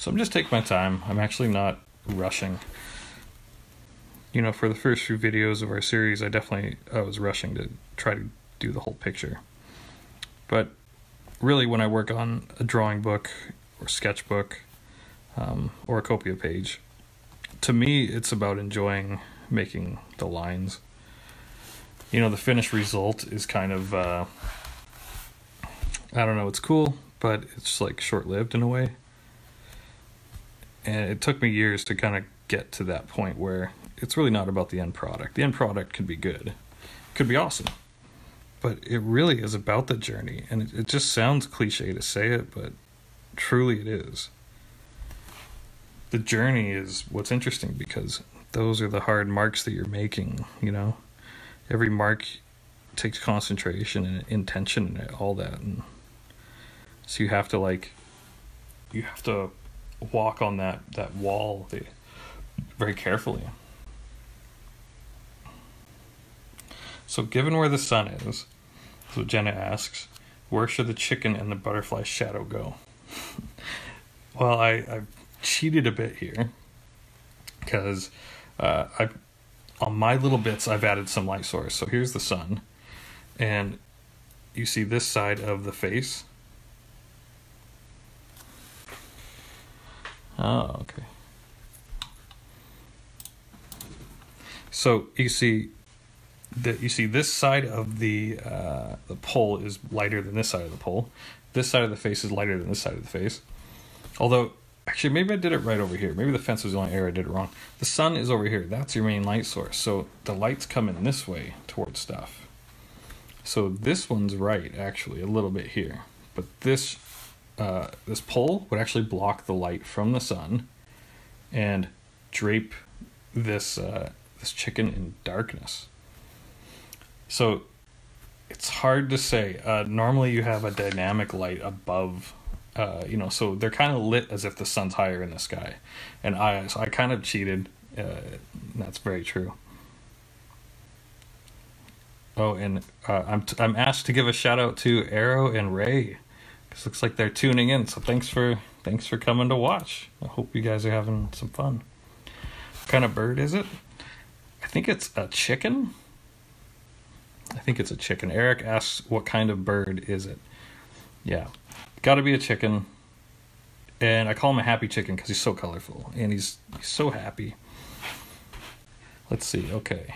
So I'm just taking my time. I'm actually not rushing. You know, for the first few videos of our series, I was rushing to try to do the whole picture. But really when I work on a drawing book or sketchbook or a copia page, to me it's about enjoying making the lines. You know, the finished result is kind of, I don't know, it's cool, but it's like short-lived in a way. And it took me years to kind of get to that point where it's really not about the end product. The end product could be good, could be awesome, but it really is about the journey. And it just sounds cliche to say it, but truly it is. The journey is what's interesting because those are the hard marks that you're making, you know? Every mark takes concentration and intention and all that. And so you have to, like, you have to walk on that wall very carefully. So given where the sun is, so Jenna asks, where should the chicken and the butterfly shadow go? Well, I cheated a bit here because on my little bits I've added some light source. So here's the sun, and you see this side of the face. Oh, okay. So you see this side of the pole is lighter than this side of the pole. This side of the face is lighter than this side of the face. Although, actually, maybe I did it right over here. Maybe the fence was the only area I did it wrong. The sun is over here. That's your main light source. So the light's coming this way towards stuff. So this one's right, actually, a little bit here. But this pole would actually block the light from the sun and drape this chicken in darkness. So it's hard to say. Normally you have a dynamic light above, you know, so they're kind of lit as if the sun's higher in the sky. And so I kind of cheated. That's very true. Oh, and I'm asked to give a shout out to Arrow and Ray, because looks like they're tuning in. So thanks for coming to watch. I hope you guys are having some fun. What kind of bird is it? I think it's a chicken. I think it's a chicken. Eric asks, what kind of bird is it? Yeah, got to be a chicken. And I call him a happy chicken because he's so colorful and he's so happy. Let's see. Okay,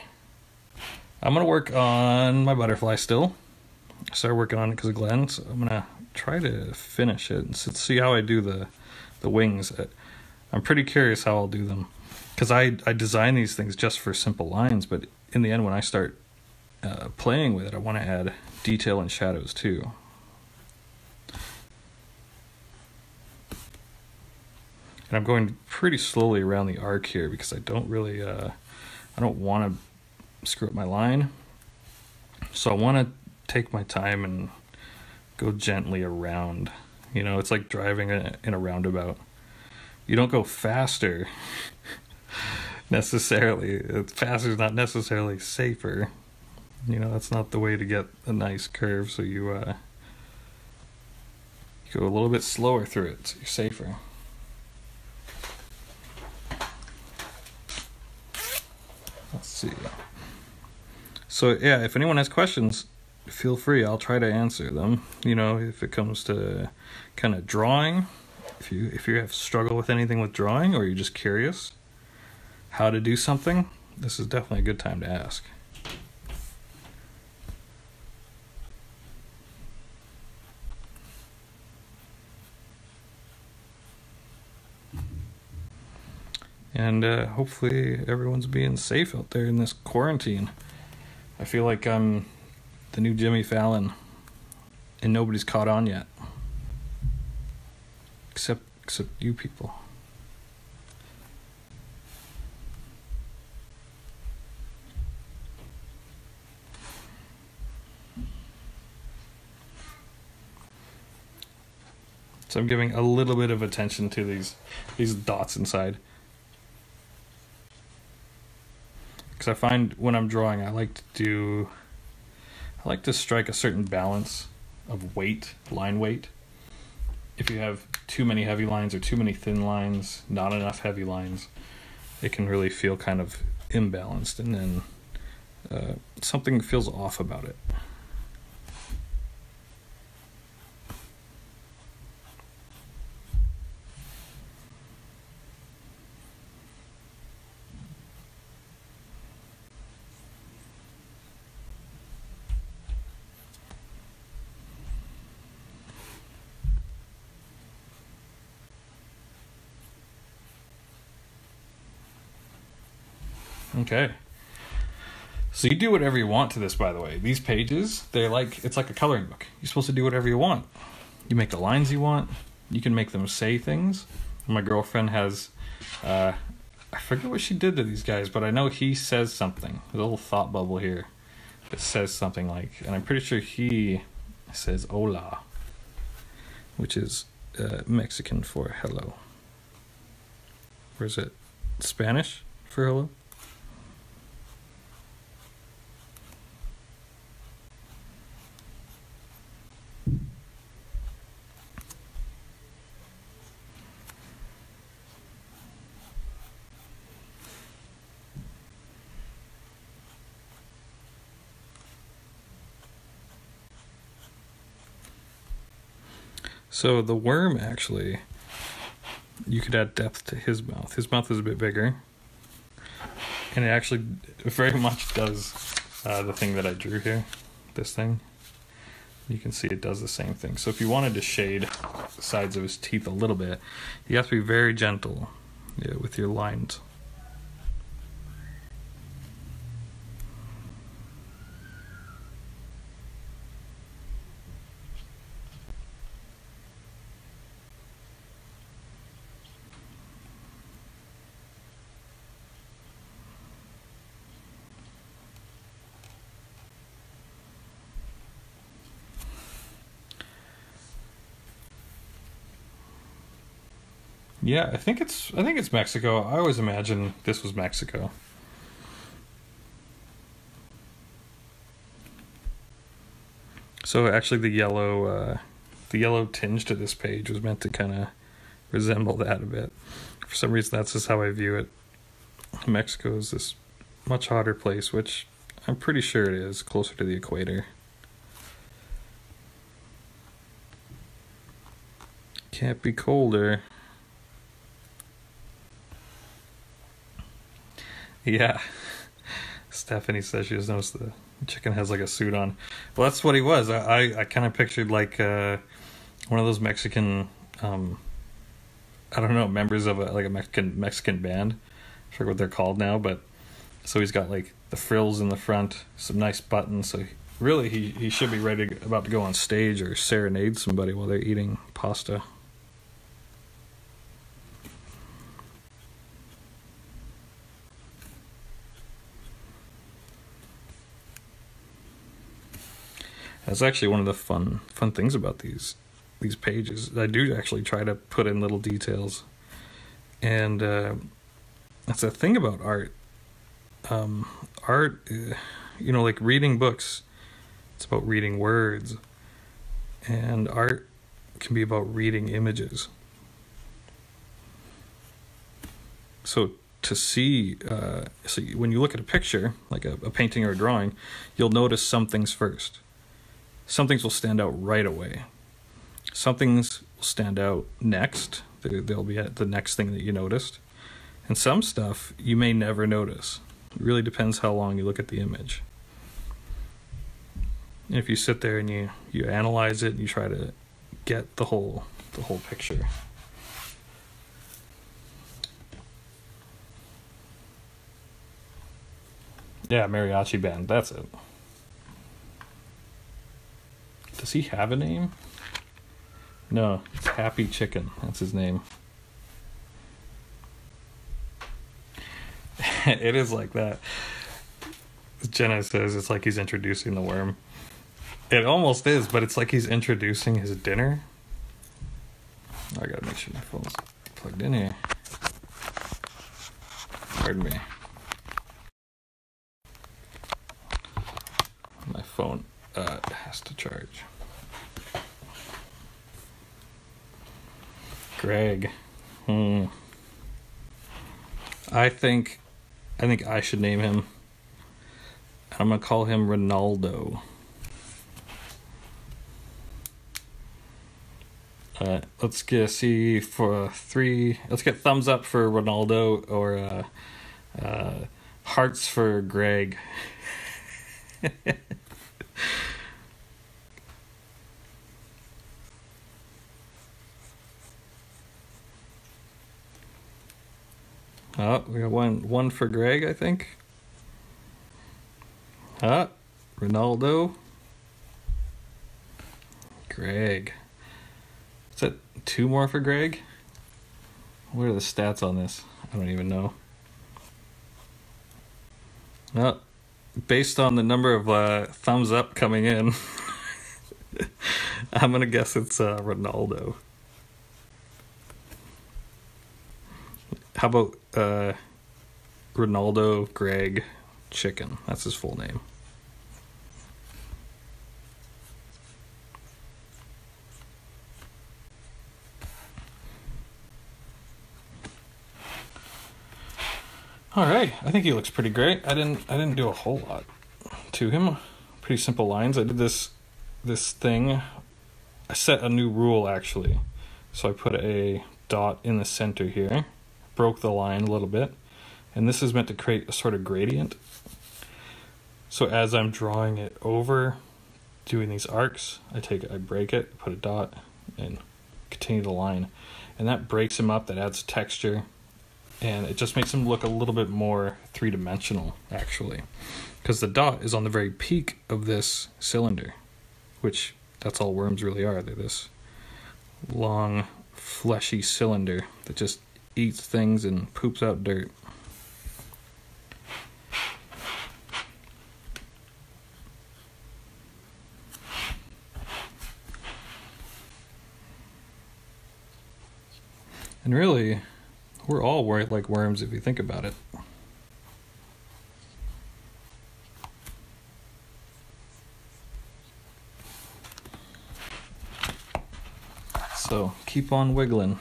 I'm gonna work on my butterfly still. I started working on it because of Glenn, so I'm gonna try to finish it and see how I do the wings. I'm pretty curious how I'll do them, because I design these things just for simple lines, but in the end when I start playing with it, I want to add detail and shadows too. And I'm going pretty slowly around the arc here because I don't really, I don't want to screw up my line. So I want to take my time and go gently around. You know, it's like driving in a roundabout. You don't go faster necessarily. Faster is not necessarily safer. You know, that's not the way to get a nice curve. So you, you go a little bit slower through it, so you're safer. Let's see. So yeah, if anyone has questions, feel free. I'll try to answer them. You know, if it comes to kind of drawing, if you have struggle with anything with drawing, or you're just curious how to do something, this is definitely a good time to ask. And hopefully everyone's being safe out there in this quarantine. I feel like I'm the new Jimmy Fallon, and nobody's caught on yet, except you people. So I'm giving a little bit of attention to these dots inside. Because I find when I'm drawing, I like to strike a certain balance of weight, line weight. If you have too many heavy lines or too many thin lines, not enough heavy lines, it can really feel kind of imbalanced, and then something feels off about it. Okay, so you do whatever you want to this, by the way. These pages, they're like, it's like a coloring book. You're supposed to do whatever you want. You make the lines you want. You can make them say things. My girlfriend has, I forget what she did to these guys, but I know he says something. There's a little thought bubble here that says something like, and I'm pretty sure he says hola, which is Mexican for hello. Or is it Spanish for hello? So the worm, actually, you could add depth to his mouth. His mouth is a bit bigger, and it actually very much does the thing that I drew here, this thing. You can see it does the same thing. So if you wanted to shade the sides of his teeth a little bit, you have to be very gentle with your lines. Yeah, I think it's Mexico. I always imagine this was Mexico. So actually the yellow tinge to this page was meant to kind of resemble that a bit. For some reason, that's just how I view it. Mexico is this much hotter place, which I'm pretty sure it is, closer to the equator. Can't be colder. Yeah. Stephanie says she just noticed the chicken has like a suit on. Well, that's what he was. I kind of pictured like one of those Mexican, I don't know, members of a, like a Mexican band. I forget what they're called now, but so he's got like the frills in the front, some nice buttons. So really, he should be ready about to go on stage or serenade somebody while they're eating pasta. That's actually one of the fun things about these pages. I do actually try to put in little details, and that's the thing about art. Art, you know, like reading books, it's about reading words, and art can be about reading images. So to see, so when you look at a picture, like a painting or a drawing, you'll notice some things first. Some things will stand out right away. Some things will stand out next. They'll be at the next thing that you noticed. And some stuff you may never notice. It really depends how long you look at the image. And if you sit there and you analyze it and you try to get the whole picture. Yeah, mariachi band, that's it. Does he have a name? No, it's Happy Chicken. That's his name. It is like that. Jenna says it's like he's introducing the worm. It almost is, but it's like he's introducing his dinner. I gotta make sure my phone's plugged in here. Pardon me. My phone has to charge. Greg, I think I should name him. I'm gonna call him Ronaldo. Let's get a C for three. Let's get thumbs up for Ronaldo or hearts for Greg. Oh, we got one for Greg, I think. Ah, Ronaldo. Greg. Is that two more for Greg? What are the stats on this? I don't even know. Oh, based on the number of thumbs up coming in, I'm going to guess it's Ronaldo. How about Ronaldo Greg Chicken? That's his full name. All right, I think he looks pretty great. I didn't do a whole lot to him. Pretty simple lines. I did this thing. I set a new rule actually, so I put a dot in the center here. Broke the line a little bit, and this is meant to create a sort of gradient. So as I'm drawing it over, doing these arcs, I break it, put a dot, and continue the line, and that breaks him up. That adds texture, and it just makes him look a little bit more three-dimensional actually, because the dot is on the very peak of this cylinder, which that's all worms really are. They're this long, fleshy cylinder that just eats things and poops out dirt. And really, we're all like worms if you think about it. So keep on wiggling.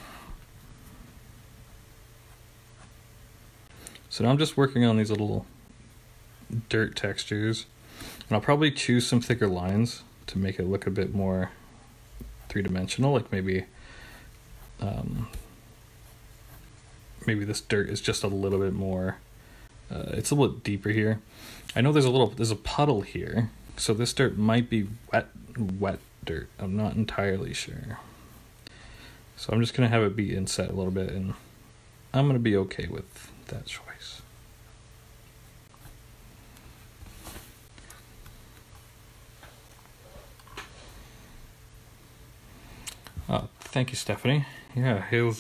So now I'm just working on these little dirt textures, and I'll probably choose some thicker lines to make it look a bit more three-dimensional, like maybe maybe this dirt is just a little bit more, it's a little deeper here. I know there's a puddle here, so this dirt might be wet dirt. I'm not entirely sure. So I'm just gonna have it be inset a little bit, and I'm gonna be okay with that choice. Oh, thank you, Stephanie. Yeah, it was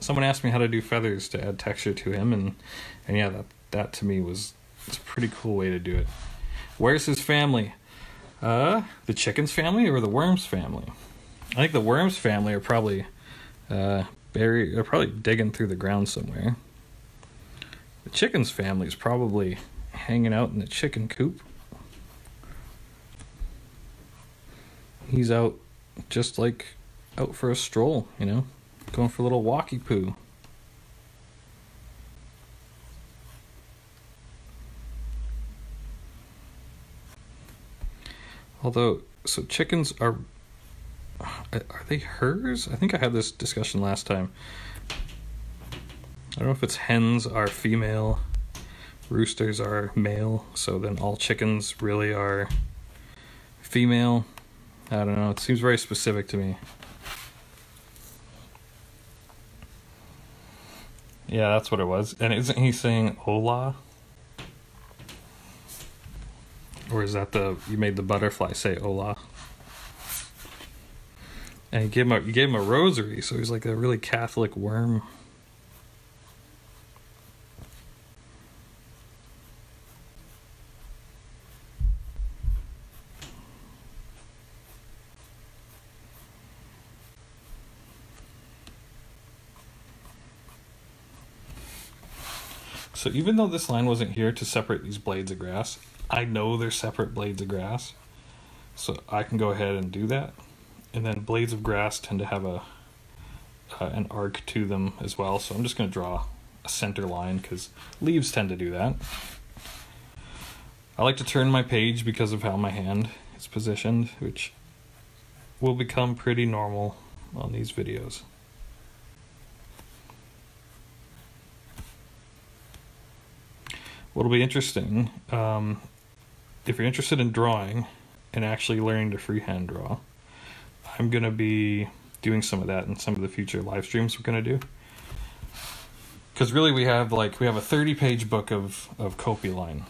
someone asked me how to do feathers to add texture to him, and yeah, that to me was a pretty cool way to do it. Where's his family? The chicken's family or the worm's family? I think the worm's family are probably buried, are probably digging through the ground somewhere. The chicken's family is probably hanging out in the chicken coop. He's out just like out for a stroll, you know, going for a little walkie poo. Although, so chickens are they hers? I think I had this discussion last time. I don't know if it's hens are female, roosters are male, so then all chickens really are female. I don't know, it seems very specific to me. Yeah, that's what it was. And isn't he saying hola? Or is that you made the butterfly say hola? And you gave him a rosary, so he's like a really Catholic worm. So even though this line wasn't here to separate these blades of grass, I know they're separate blades of grass, so I can go ahead and do that. And then blades of grass tend to have an arc to them as well, so I'm just going to draw a center line because leaves tend to do that. I like to turn my page because of how my hand is positioned, which will become pretty normal on these videos. What'll be interesting, if you're interested in drawing and actually learning to freehand draw, I'm going to be doing some of that in some of the future live streams we're going to do. Because really we have a 30-page book of Kopialine,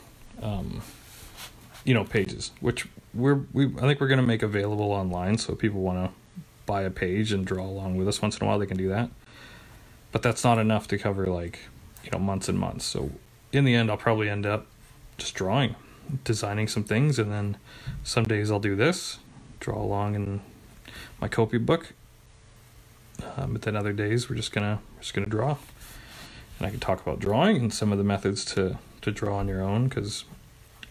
you know, pages, which I think we're going to make available online. So if people want to buy a page and draw along with us once in a while, they can do that. But that's not enough to cover, like, you know, months and months. So in the end, I'll probably end up just drawing, designing some things, and then some days I'll do this, draw along in my Kopi book. But then other days we're just gonna draw, and I can talk about drawing and some of the methods to draw on your own, because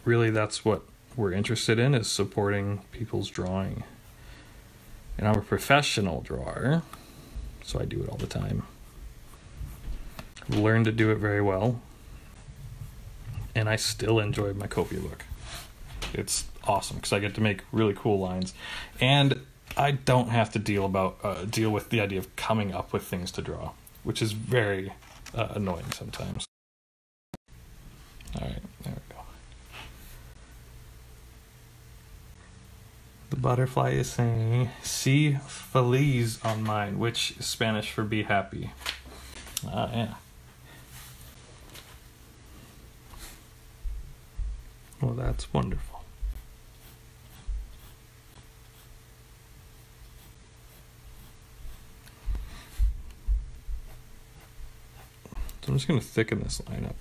really that's what we're interested in, is supporting people's drawing. And I'm a professional drawer, so I do it all the time. I've learned to do it very well. And I still enjoy my Kopi book. It's awesome because I get to make really cool lines, and I don't have to deal with the idea of coming up with things to draw, which is very annoying sometimes. All right, there we go. The butterfly is saying "si feliz" on mine, which is Spanish for "be happy." Yeah. Well, that's wonderful. So I'm just going to thicken this line up.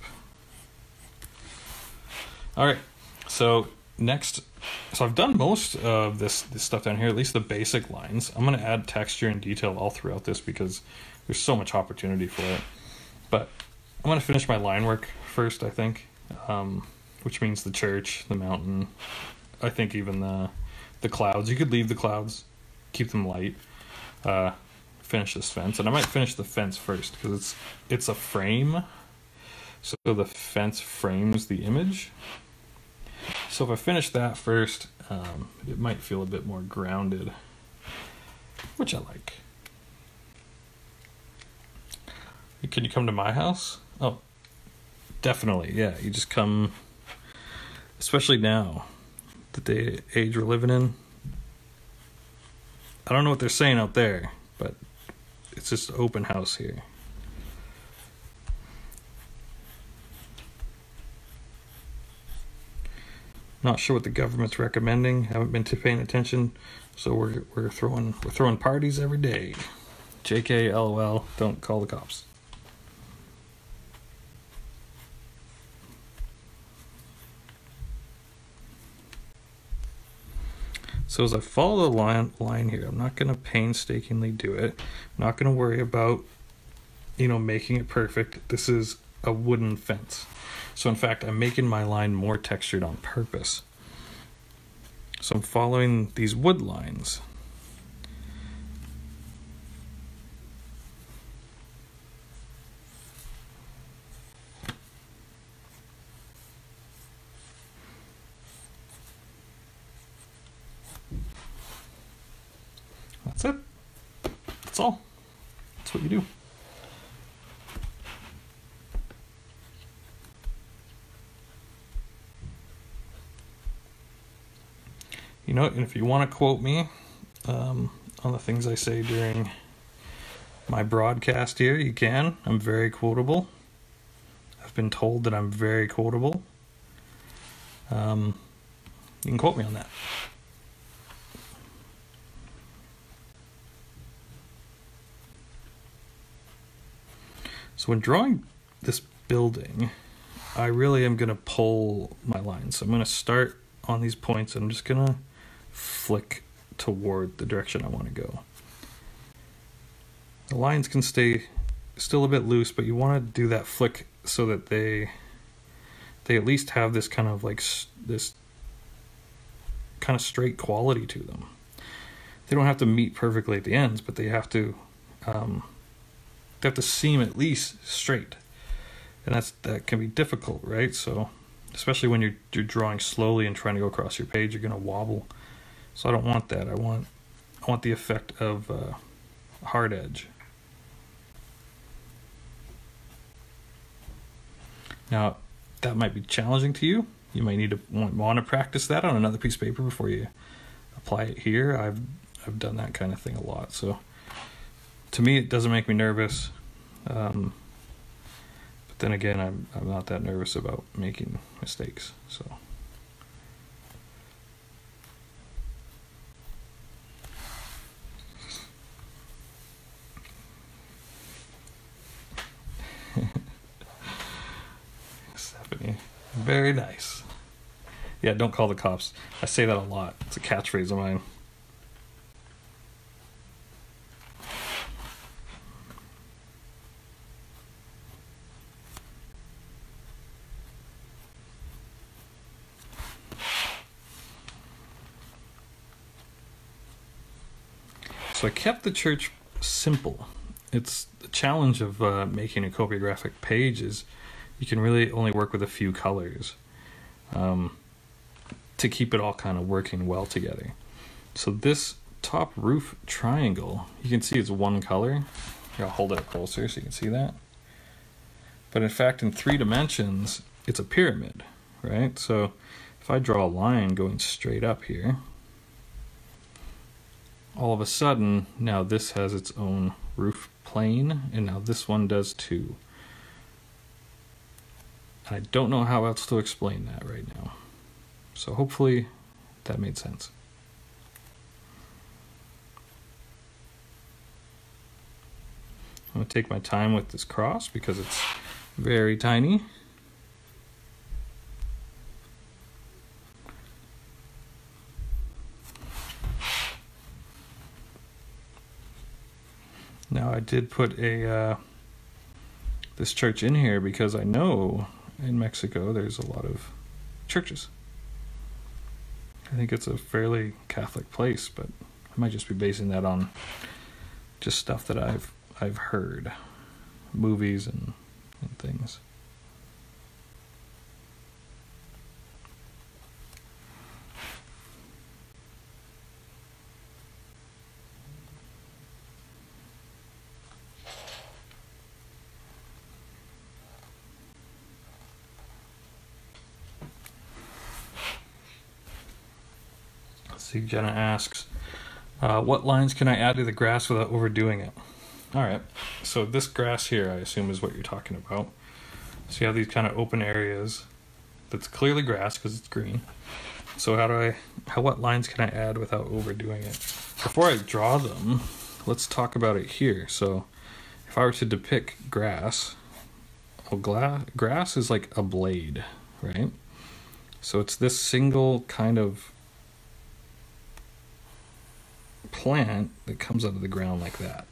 All right. So next, I've done most of this stuff down here, at least the basic lines. I'm going to add texture and detail all throughout this because there's so much opportunity for it. But I'm going to finish my line work first, I think. Which means the church, the mountain, I think even the clouds. You could leave the clouds, keep them light. finish this fence, and I might finish the fence first because it's a frame, so the fence frames the image. So if I finish that first, it might feel a bit more grounded, which I like. Can you come to my house? Oh, definitely, yeah. You just come, especially now, the day age we're living in. I don't know what they're saying out there, but it's just open house here. Not sure what the government's recommending. Haven't been paying attention, so we're throwing parties every day. JK, LOL. Don't call the cops. So as I follow the line here, I'm not going to painstakingly do it. I'm not going to worry about, you know, making it perfect. This is a wooden fence. So in fact, I'm making my line more textured on purpose. So I'm following these wood lines. That's it. That's all. That's what you do. You know, and if you want to quote me on the things I say during my broadcast here, you can. I'm very quotable. I've been told that I'm very quotable. You can quote me on that. So when drawing this building, I really am going to pull my lines. So I'm going to start on these points and I'm just going to flick toward the direction I want to go. The lines can stay still a bit loose, but you want to do that flick so that they at least have this kind of like this kind of straight quality to them. They don't have to meet perfectly at the ends, but they have to seem at least straight, and that can be difficult, right? So especially when you're drawing slowly and trying to go across your page, you're going to wobble. So I don't want that. I want the effect of hard edge. Now that might be challenging to you. You might need to want to practice that on another piece of paper before you apply it here. I've done that kind of thing a lot, so to me, it doesn't make me nervous, but then again, I'm not that nervous about making mistakes, so. Stephanie, very nice. Yeah, don't call the cops. I say that a lot. It's a catchphrase of mine. So I kept the church simple. It's the challenge of making a copiographic page is you can really only work with a few colors to keep it all kind of working well together. So this top roof triangle, you can see it's one color. I'll hold it up closer so you can see that. But in fact, in 3 dimensions, it's a pyramid, right? So if I draw a line going straight up here, all of a sudden, now this has its own roof plane, and now this one does too. And I don't know how else to explain that right now. So hopefully that made sense. I'm gonna take my time with this cross because it's very tiny. Now I did put this church in here because I know in Mexico there's a lot of churches. I think it's a fairly Catholic place, but I might just be basing that on just stuff that I've heard, movies and things. Jenna asks, what lines can I add to the grass without overdoing it? Alright, so this grass here, I assume, is what you're talking about. So you have these kind of open areas that's clearly grass because it's green. So what lines can I add without overdoing it? Before I draw them, let's talk about it here. So if I were to depict grass, well, grass is like a blade, right? So it's this single kind of plant that comes out of the ground like that.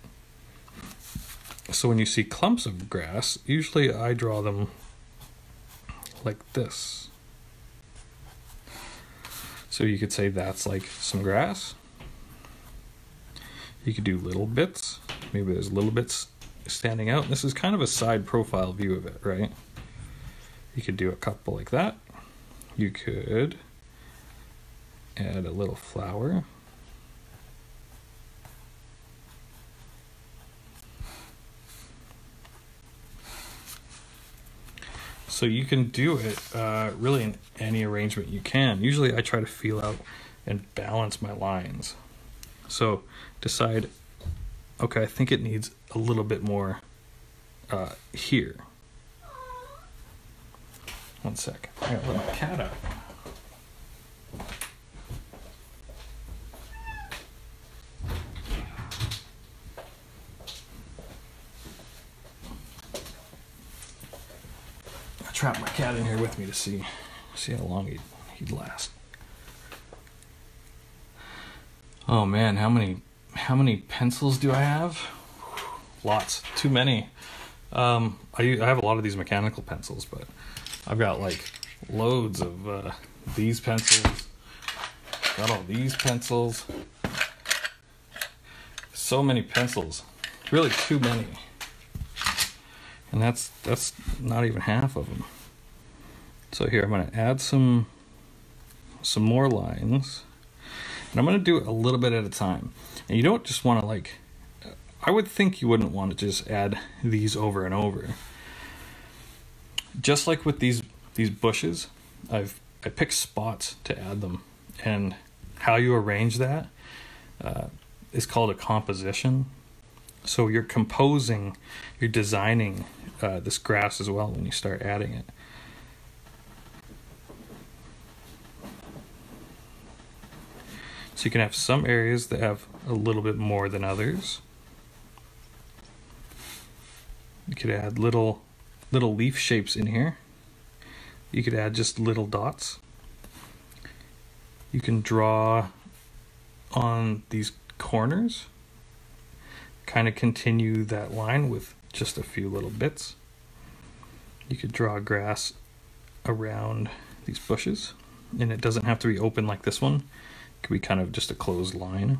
So when you see clumps of grass, usually I draw them like this. So you could say that's like some grass. You could do little bits. Maybe there's little bits standing out. This is kind of a side profile view of it, right? You could do a couple like that. You could add a little flower. So you can do it really in any arrangement you can. Usually I try to feel out and balance my lines. So decide, okay, I think it needs a little bit more here. One sec, I gotta let my cat out. Trap my cat in here with me to see how long he'd last. Oh man, how many pencils do I have? Lots, too many. I have a lot of these mechanical pencils, but I've got like loads of these pencils. Got all these pencils. So many pencils, really too many. And that's not even half of them. So here I'm going to add some more lines, and I'm going to do it a little bit at a time. And you don't just want to, like, I would think you wouldn't want to just add these over and over. Just like with these bushes, I pick spots to add them, and how you arrange that is called a composition. So you're composing, you're designing this grass as well when you start adding it. So you can have some areas that have a little bit more than others. You could add little leaf shapes in here. You could add just little dots. You can draw on these corners. Kind of continue that line with just a few little bits. You could draw grass around these bushes, and it doesn't have to be open like this one. It could be kind of just a closed line.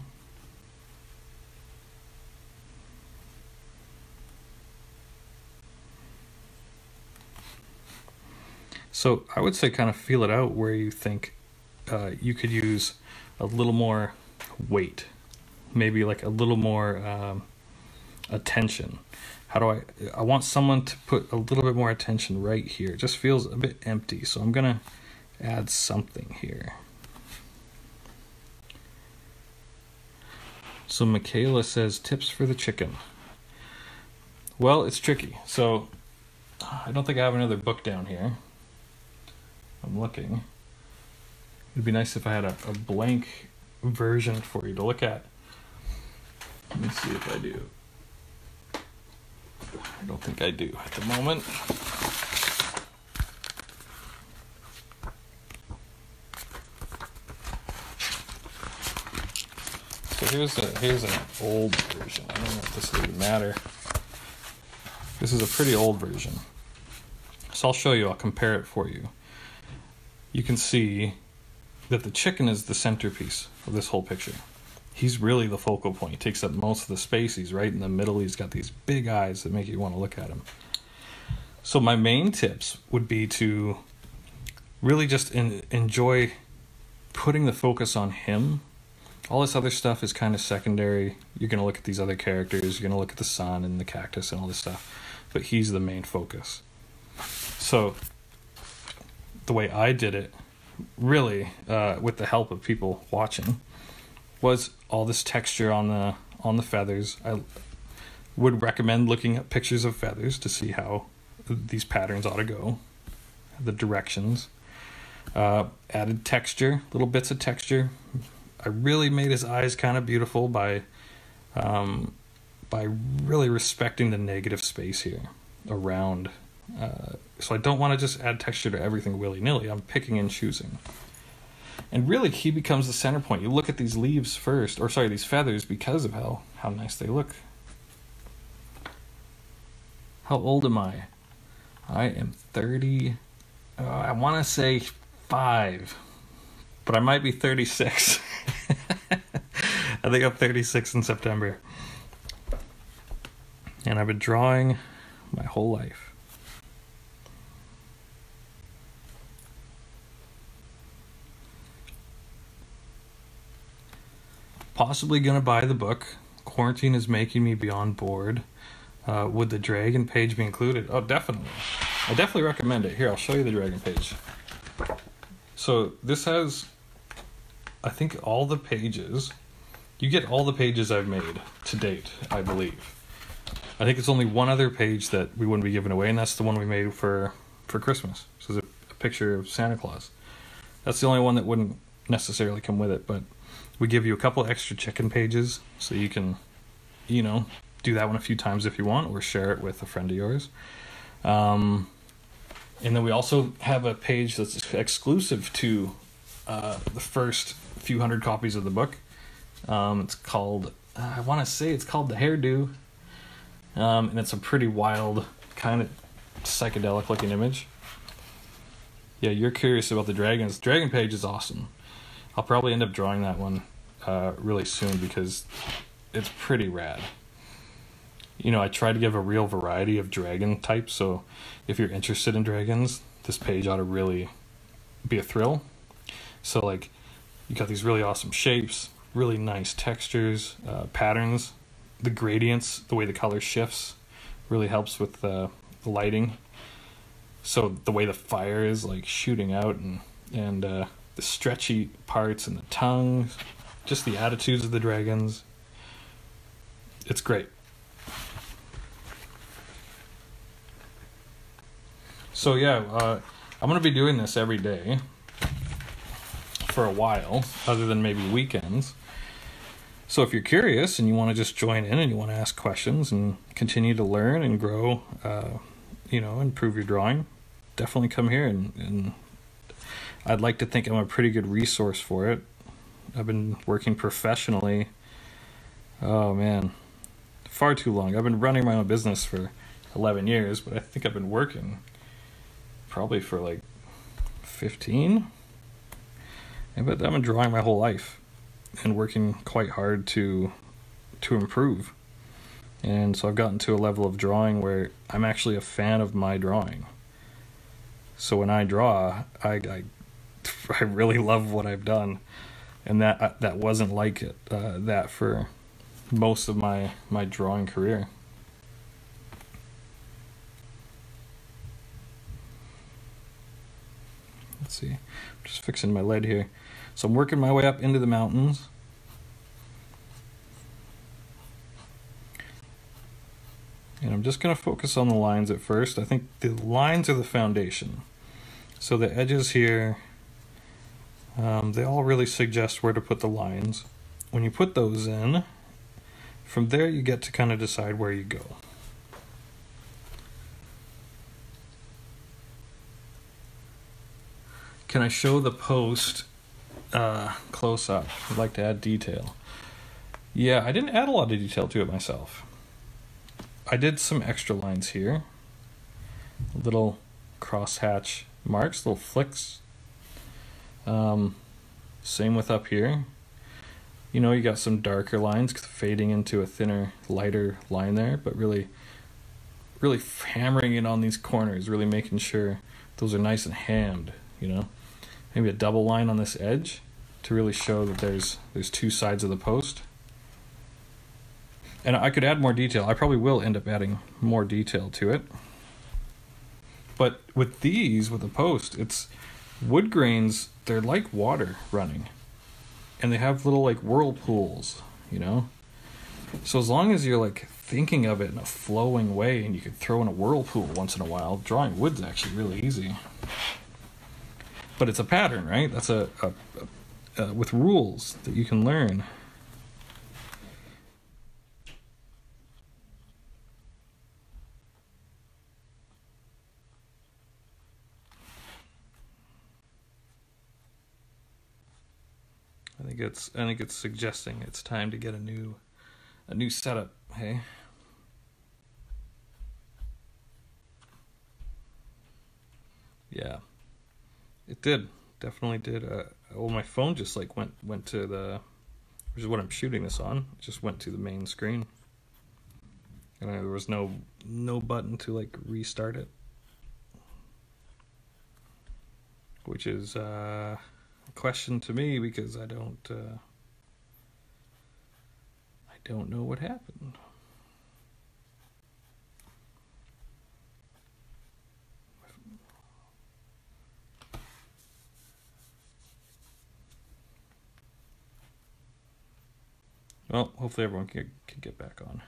So I would say kind of feel it out where you think you could use a little more weight. Maybe like a little more attention. How do I want someone to put a little bit more attention right here. It just feels a bit empty, so I'm gonna add something here. So Michaela says, tips for the chicken. Well, it's tricky. So I don't think I have another book down here. I'm looking. It'd be nice if I had a blank version for you to look at. Let me see if I do. I don't think I do at the moment. So here's an old version. I don't know if this will even matter. This is a pretty old version. So I'll show you, I'll compare it for you. You can see that the chicken is the centerpiece of this whole picture. he's really the focal point. He takes up most of the space. He's right in the middle. He's got these big eyes that make you want to look at him. So my main tips would be to really just enjoy putting the focus on him. All this other stuff is kind of secondary. You're going to look at these other characters. You're going to look at the sun and the cactus and all this stuff. But he's the main focus. So the way I did it, really, with the help of people watching, was all this texture on the feathers. I would recommend looking at pictures of feathers to see how these patterns ought to go, the directions. Added texture, little bits of texture. I really made his eyes kind of beautiful by really respecting the negative space here around. So I don't want to just add texture to everything willy-nilly. I'm picking and choosing. And really, he becomes the center point. You look at these leaves first, or sorry, these feathers, because of how nice they look. How old am I? I am 30, I want to say 5, but I might be 36. I think I'm 36 in September. And I've been drawing my whole life. Possibly gonna buy the book. Quarantine is making me beyond bored. Would the dragon page be included? Oh, definitely. I definitely recommend it. Here, I'll show you the dragon page. So this has, I think, all the pages. You get all the pages I've made to date, I believe. I think it's only one other page that we wouldn't be giving away, and that's the one we made for Christmas. So there's a picture of Santa Claus. That's the only one that wouldn't necessarily come with it, but we give you a couple extra chicken pages so you can, you know, do that one a few times if you want, or share it with a friend of yours. And then we also have a page that's exclusive to the first few hundred copies of the book. It's called, I want to say it's called The Hairdo. And it's a pretty wild, kind of psychedelic looking image. Yeah, you're curious about the dragons. Dragon page is awesome. I'll probably end up drawing that one really soon because it's pretty rad. You know, I try to give a real variety of dragon types, so if you're interested in dragons, this page ought to really be a thrill. So, like, you got these really awesome shapes, really nice textures, patterns, the gradients, the way the color shifts really helps with the lighting. So the way the fire is, like, shooting out and the stretchy parts and the tongue, just the attitudes of the dragons. It's great. So yeah, I'm going to be doing this every day for a while, other than maybe weekends. So if you're curious and you want to just join in and you want to ask questions and continue to learn and grow, you know, improve your drawing, definitely come here and I'd like to think I'm a pretty good resource for it. I've been working professionally, oh man, far too long. I've been running my own business for 11 years, but I think I've been working probably for like 15. But I've been drawing my whole life and working quite hard to improve. And so I've gotten to a level of drawing where I'm actually a fan of my drawing. So when I draw, I really love what I've done, and that wasn't like it that for most of my drawing career. Let's see, I'm just fixing my lead here. So I'm working my way up into the mountains. And I'm just going to focus on the lines at first. I think the lines are the foundation. So the edges here, they all really suggest where to put the lines. When you put those in, from there you get to kind of decide where you go. Can I show the post close up? I'd like to add detail. Yeah, I didn't add a lot of detail to it myself. I did some extra lines here, little crosshatch marks, little flicks. Same with up here. you know, you got some darker lines fading into a thinner, lighter line there, but really hammering it on these corners, really making sure those are nice and hammed, you know. Maybe a double line on this edge to really show that there's two sides of the post. And I could add more detail. I probably will end up adding more detail to it. But with these, with the post, it's wood grains, they're like water running. And they have little like whirlpools, you know? So as long as you're like thinking of it in a flowing way and you could throw in a whirlpool once in a while, drawing wood's actually really easy. But it's a pattern, right? That's with rules that you can learn. I think it's suggesting it's time to get a new setup, hey? Yeah. It did. Definitely did. Well, my phone just like went to the, which is what I'm shooting this on. It just went to the main screen. And there was no button to like restart it. Which is a question to me, because I don't know what happened. Well, hopefully everyone can get back on.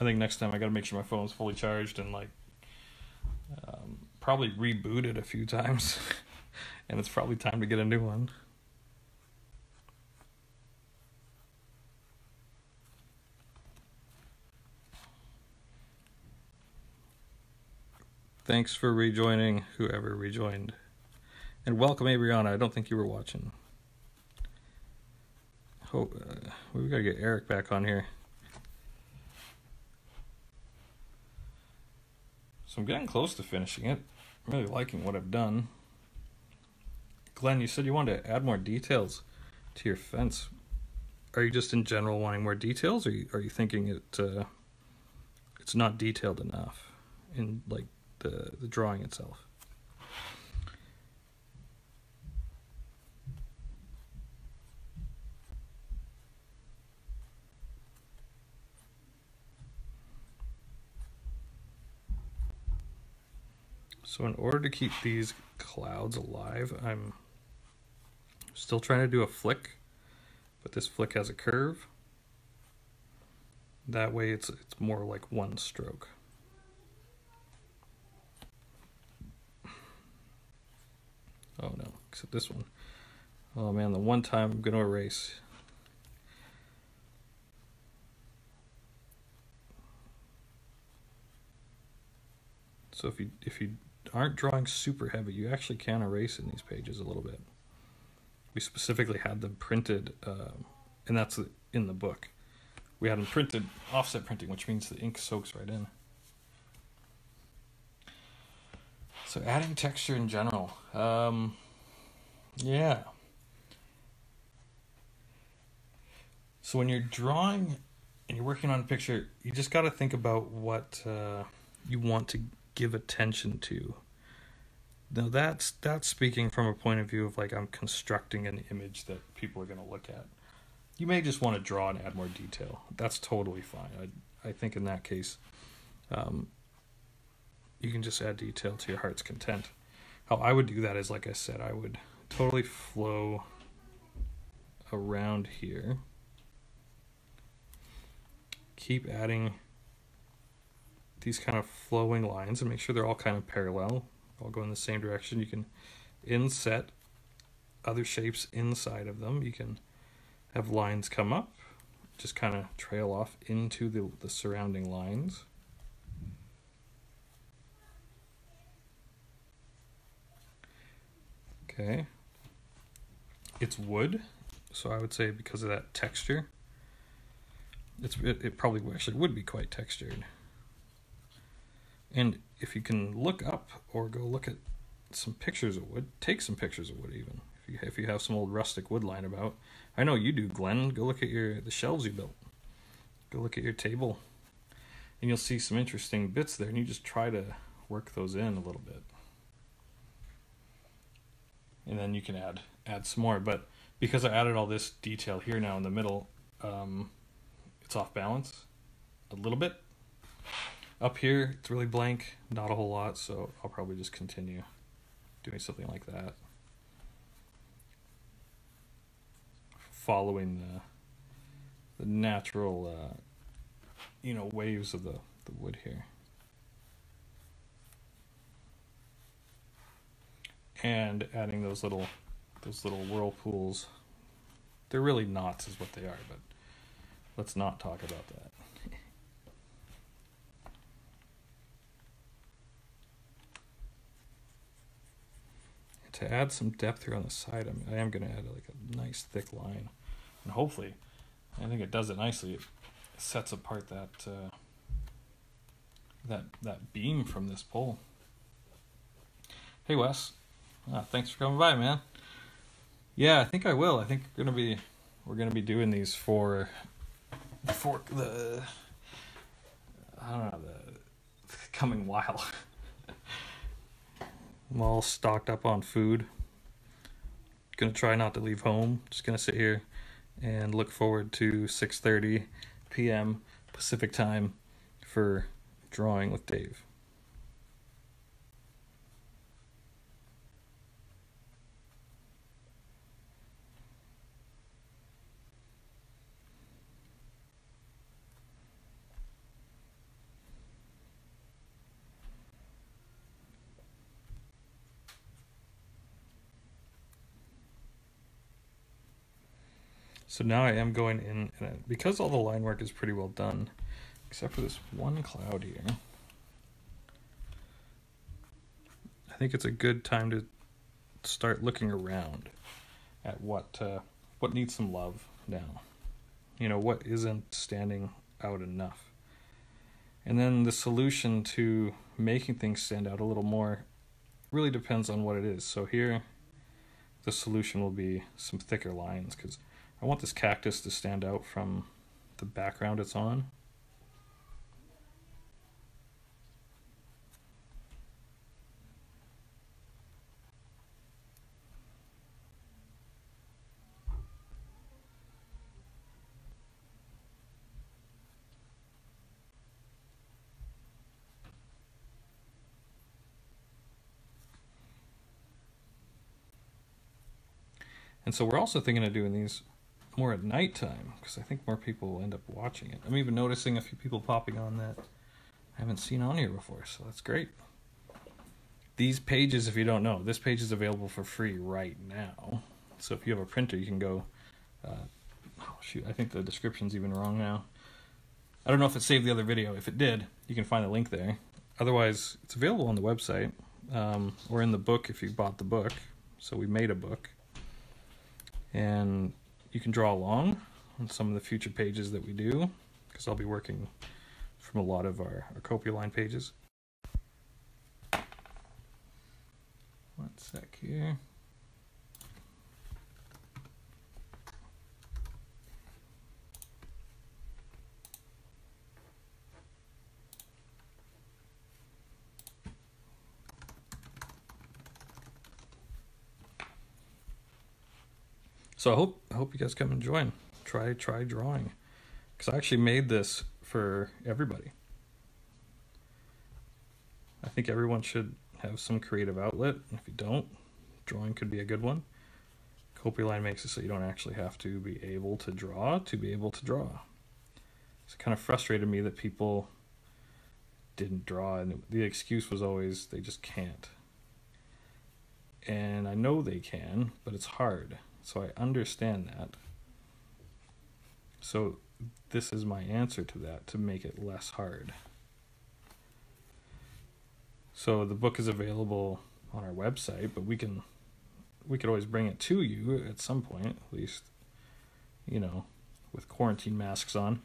I think next time I gotta make sure my phone's fully charged and like probably rebooted a few times, and it's probably time to get a new one. Thanks for rejoining, whoever rejoined. And welcome, Abriana. I don't think you were watching. Oh, we gotta get Eric back on here. So I'm getting close to finishing it. I'm really liking what I've done. Glenn, you said you wanted to add more details to your fence. Are you just in general wanting more details, or are you thinking it's not detailed enough in like the drawing itself? So in order to keep these clouds alive, I'm still trying to do a flick, but this flick has a curve. That way it's more like one stroke. Oh no, except this one. Oh man, the one time I'm gonna erase. So if you aren't drawing super heavy, you actually can erase in these pages a little bit. We specifically had them printed, and that's in the book. We had them printed, offset printing, which means the ink soaks right in. So adding texture in general, yeah. So when you're drawing and you're working on a picture, you just got to think about what you want to give attention to. Now that's speaking from a point of view of like I'm constructing an image that people are going to look at. You may just want to draw and add more detail. That's totally fine. I think in that case, you can just add detail to your heart's content. How I would do that is, like I said, I would totally flow around here. Keep adding these kind of flowing lines and make sure they're all kind of parallel, all go in the same direction. You can inset other shapes inside of them. You can have lines come up, just kind of trail off into the surrounding lines. Okay, it's wood, so I would say because of that texture, it probably actually would be quite textured. And if you can look up or go look at some pictures of wood, take some pictures of wood even. if you have some old rustic woodline about. I know you do, Glenn. Go look at the shelves you built. Go look at your table. And you'll see some interesting bits there, and you just try to work those in a little bit. And then you can add some more. But because I added all this detail here now in the middle, it's off balance a little bit. Up here, it's really blank, not a whole lot, so I'll probably just continue doing something like that, following the natural, you know, waves of the wood here. And adding those little whirlpools. They're really knots is what they are, but let's not talk about that. To add some depth here on the side, I am going to add like a nice thick line, and hopefully, I think it does it nicely. It sets apart that that beam from this pole. Hey Wes, thanks for coming by, man. Yeah, I think I will. I think we're gonna be doing these for the I don't know, the coming while. I'm all stocked up on food. Gonna try not to leave home. Just gonna sit here and look forward to 6:30 p.m. Pacific time for drawing with Dave. So now I am going in, and because all the line work is pretty well done, except for this one cloud here, I think it's a good time to start looking around at what needs some love now. You know, what isn't standing out enough. And then the solution to making things stand out a little more really depends on what it is. So here, the solution will be some thicker lines, because I want this cactus to stand out from the background it's on. And so we're also thinking of doing these more at nighttime, because I think more people will end up watching it. I'm even noticing a few people popping on that I haven't seen on here before, so that's great. These pages, if you don't know, this page is available for free right now. So if you have a printer, you can go, oh shoot, I think the description's even wrong now. I don't know if it saved the other video. If it did, you can find the link there. Otherwise, it's available on the website, or in the book if you bought the book. So we made a book. And you can draw along on some of the future pages that we do, because I'll be working from a lot of our Kopialine pages. One sec here. So I hope you guys come and join. Try drawing, because I actually made this for everybody. I think everyone should have some creative outlet. If you don't, drawing could be a good one. Kopialine makes it so you don't actually have to be able to draw to be able to draw. It kind of frustrated me that people didn't draw, and the excuse was always they just can't. And I know they can, but it's hard. So I understand that. So this is my answer to that, to make it less hard. So the book is available on our website, but we could always bring it to you at some point, at least, you know, with quarantine masks on.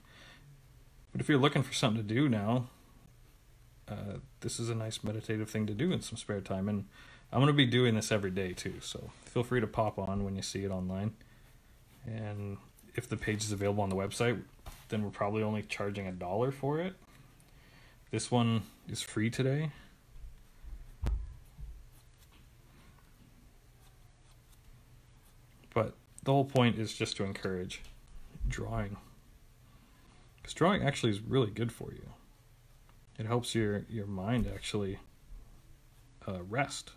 But if you're looking for something to do now, this is a nice meditative thing to do in some spare time. And I'm going to be doing this every day too, so feel free to pop on when you see it online. And if the page is available on the website, then we're probably only charging $1 for it. This one is free today. But the whole point is just to encourage drawing. Because drawing actually is really good for you. It helps your mind actually rest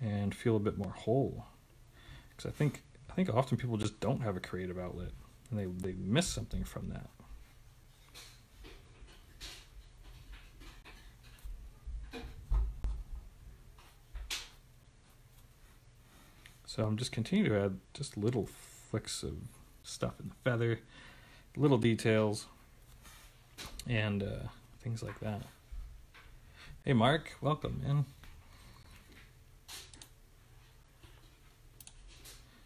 and feel a bit more whole. Because I think often people just don't have a creative outlet, and they miss something from that. So I'm just continuing to add just little flicks of stuff in the feather, little details, and things like that. Hey Mark, welcome, man.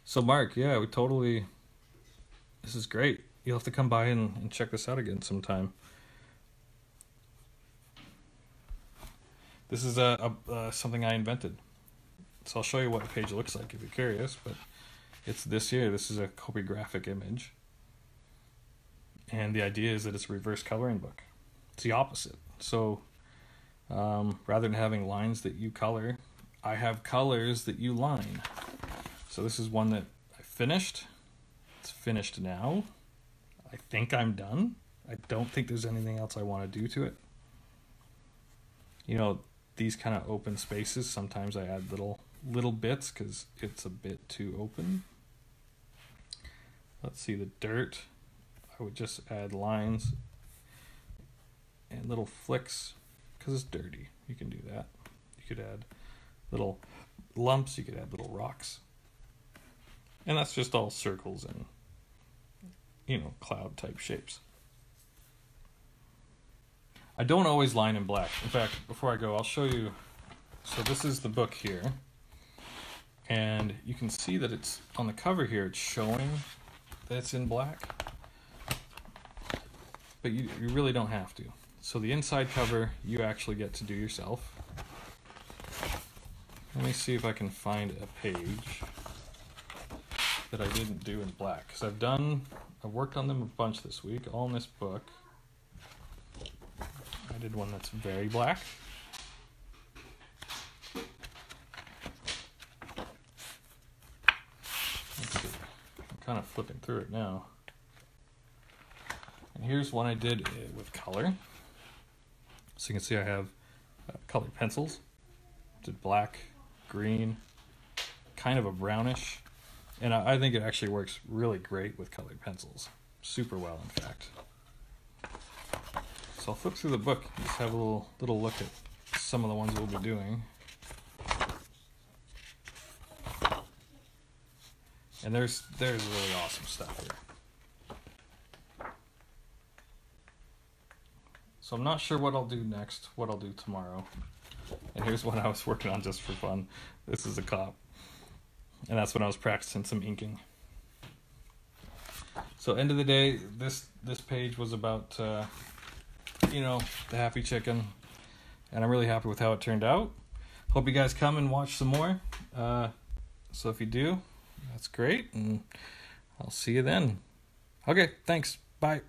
So Mark, yeah, we totally, this is great. You'll have to come by and check this out again sometime. This is something I invented. So I'll show you what the page looks like if you're curious, but it's this here. This is a copygraphic image. And the idea is that it's a reverse coloring book. It's the opposite. So rather than having lines that you color, I have colors that you line. So this is one that I finished. It's finished now. I think I'm done. I don't think there's anything else I want to do to it. You know, these kind of open spaces, sometimes I add little bits because it's a bit too open. Let's see, the dirt. I would just add lines and little flicks because it's dirty. You can do that. You could add little lumps, you could add little rocks. And that's just all circles and, you know, cloud type shapes. I don't always line in black. In fact, before I go, I'll show you. So this is the book here. And you can see that it's on the cover here, it's showing that it's in black. But you really don't have to. So the inside cover, you actually get to do yourself. Let me see if I can find a page that I didn't do in black. Because I've worked on them a bunch this week, all in this book. I did one that's very black. Let's see. I'm kind of flipping through it now. And here's one I did with color. So you can see I have colored pencils. Did black, green, kind of a brownish. And I think it actually works really great with colored pencils. Super well, in fact. So I'll flip through the book and just have a little look at some of the ones we'll be doing. And there's really awesome stuff here. So I'm not sure what I'll do next, what I'll do tomorrow. And here's one I was working on just for fun. This is a cop. And that's when I was practicing some inking. So end of the day, this page was about, you know, the happy chicken. And I'm really happy with how it turned out. Hope you guys come and watch some more. So if you do, that's great. And I'll see you then. Okay, thanks. Bye.